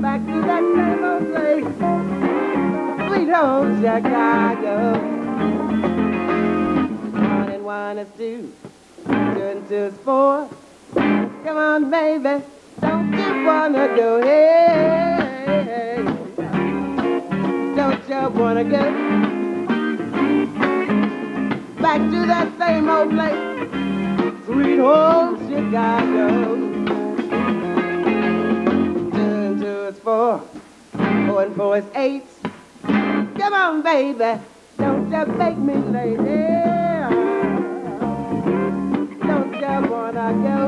Back to that same old place, sweet home, Chicago. One is two, two and two is four. Come on, baby, don't you wanna go? Hey, don't you wanna go back to that same old place, sweet home Chicago? Two and two is four, four and four is eight. Come on, baby, don't you make me late. Hey, don't you wanna go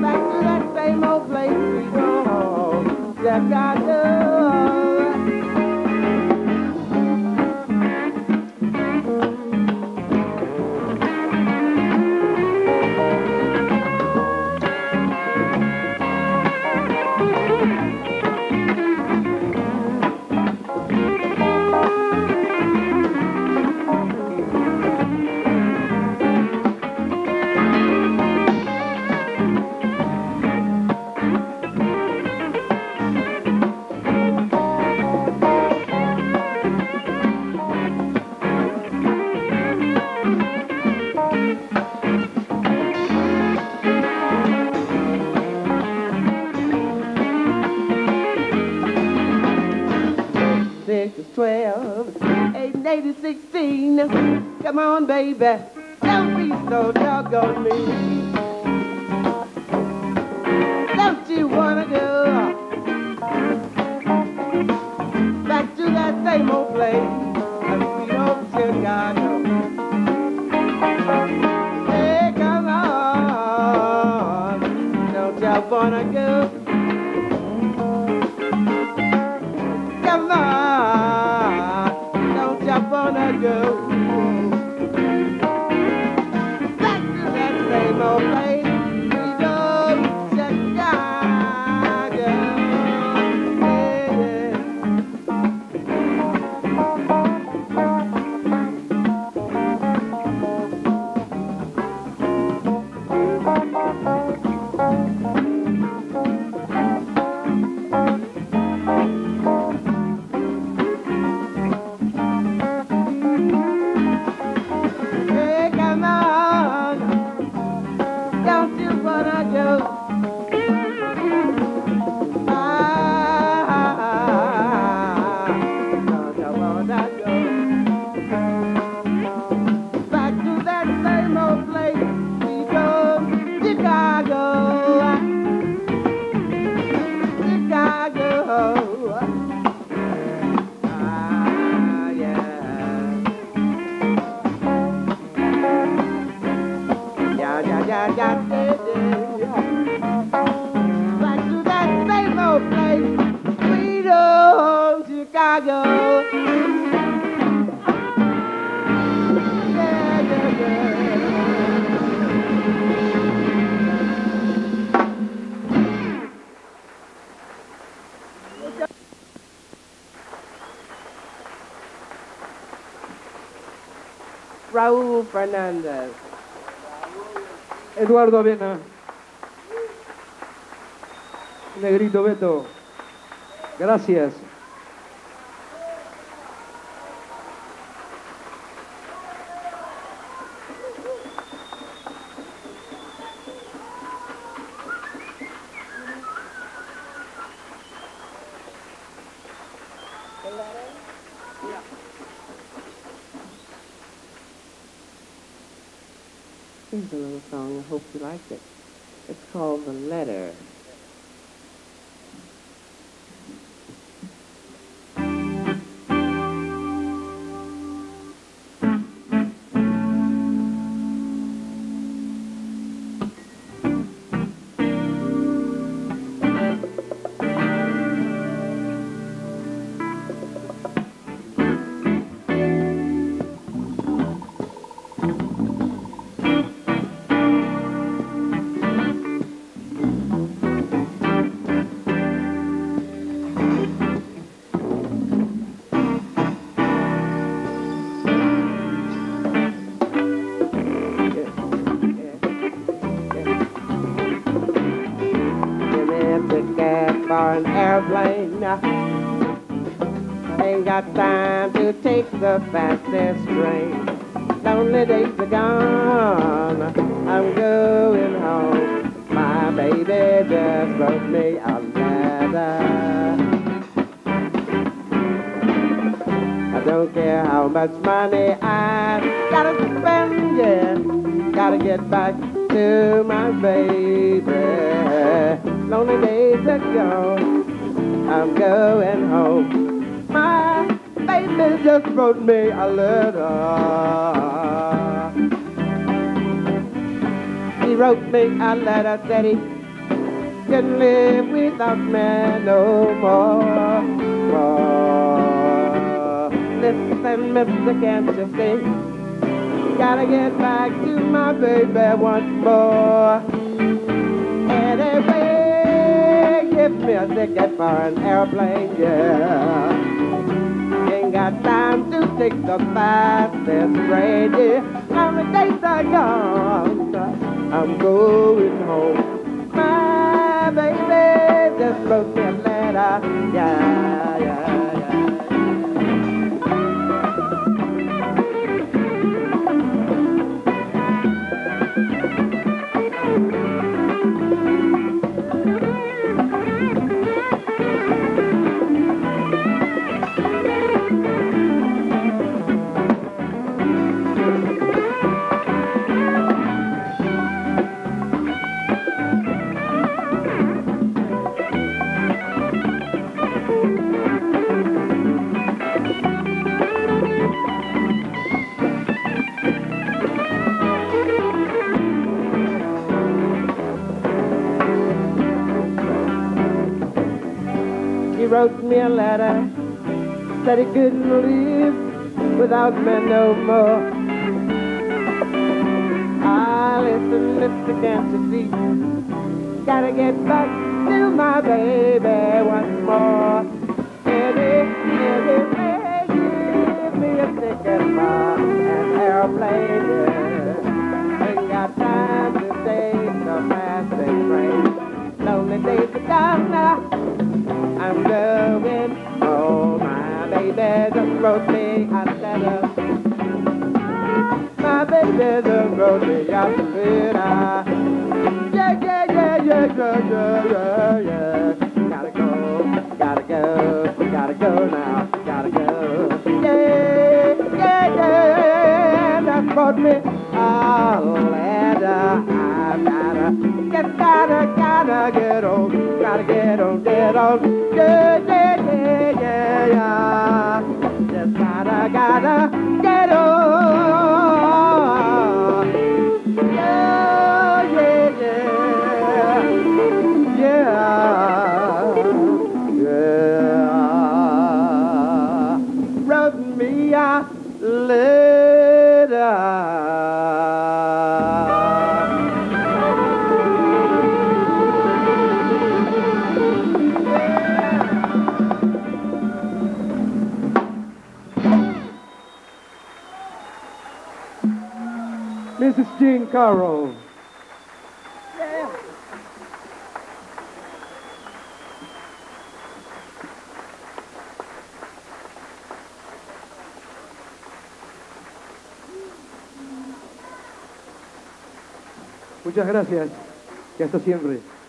back to that same old place we go home, Chicago? Come on, baby, don't be so doggone mean. Don't you wanna go back to that same old place, sweet old Chicago? Hey, come on, don't you wanna go? Come on, don't you wanna go? Raúl Fernández. Eduardo Avena. Negrito Beto. Gracias. Here's a little song, I hope you like it. It's called The Letter. for an airplane. Ain't got time to take the fastest train. Lonely days are gone, I'm going home. My baby just wrote me a letter. I don't care how much money I gotta spend, yeah. Gotta get back to my baby. Lonely days are gone, I'm going home. My baby just wrote me a letter. He wrote me a letter, said he couldn't live without me no more, Listen, mister, can't you see? Gotta get back to my baby once more. Anyway, give me a ticket for an airplane, yeah. Ain't got time to take the fastest train, yeah. How many days are gone? I'm going home. My baby just wrote me a letter, yeah, yeah. Wrote me a letter, said he couldn't live without me no more. Ah, listen, mister, can't you see? Gotta get back to my baby once more. Baby, give me a ticket for an airplane. Yeah. Ain't got time to take the passing train. Lonely days are gone now. I'm going home, my baby just wrote me a letter. My baby just wrote me a letter. Yeah, yeah, yeah, yeah, yeah, yeah, yeah. Gotta go, now, gotta go. Yeah, yeah, yeah, just wrote me a letter. Gotta get on, get on, yeah, yeah, yeah, yeah, yeah. Just gotta get on, yeah, yeah, yeah, yeah, yeah. Wrote me a letter. This is Jeanne Carroll. Yeah. Muchas gracias. Y hasta siempre.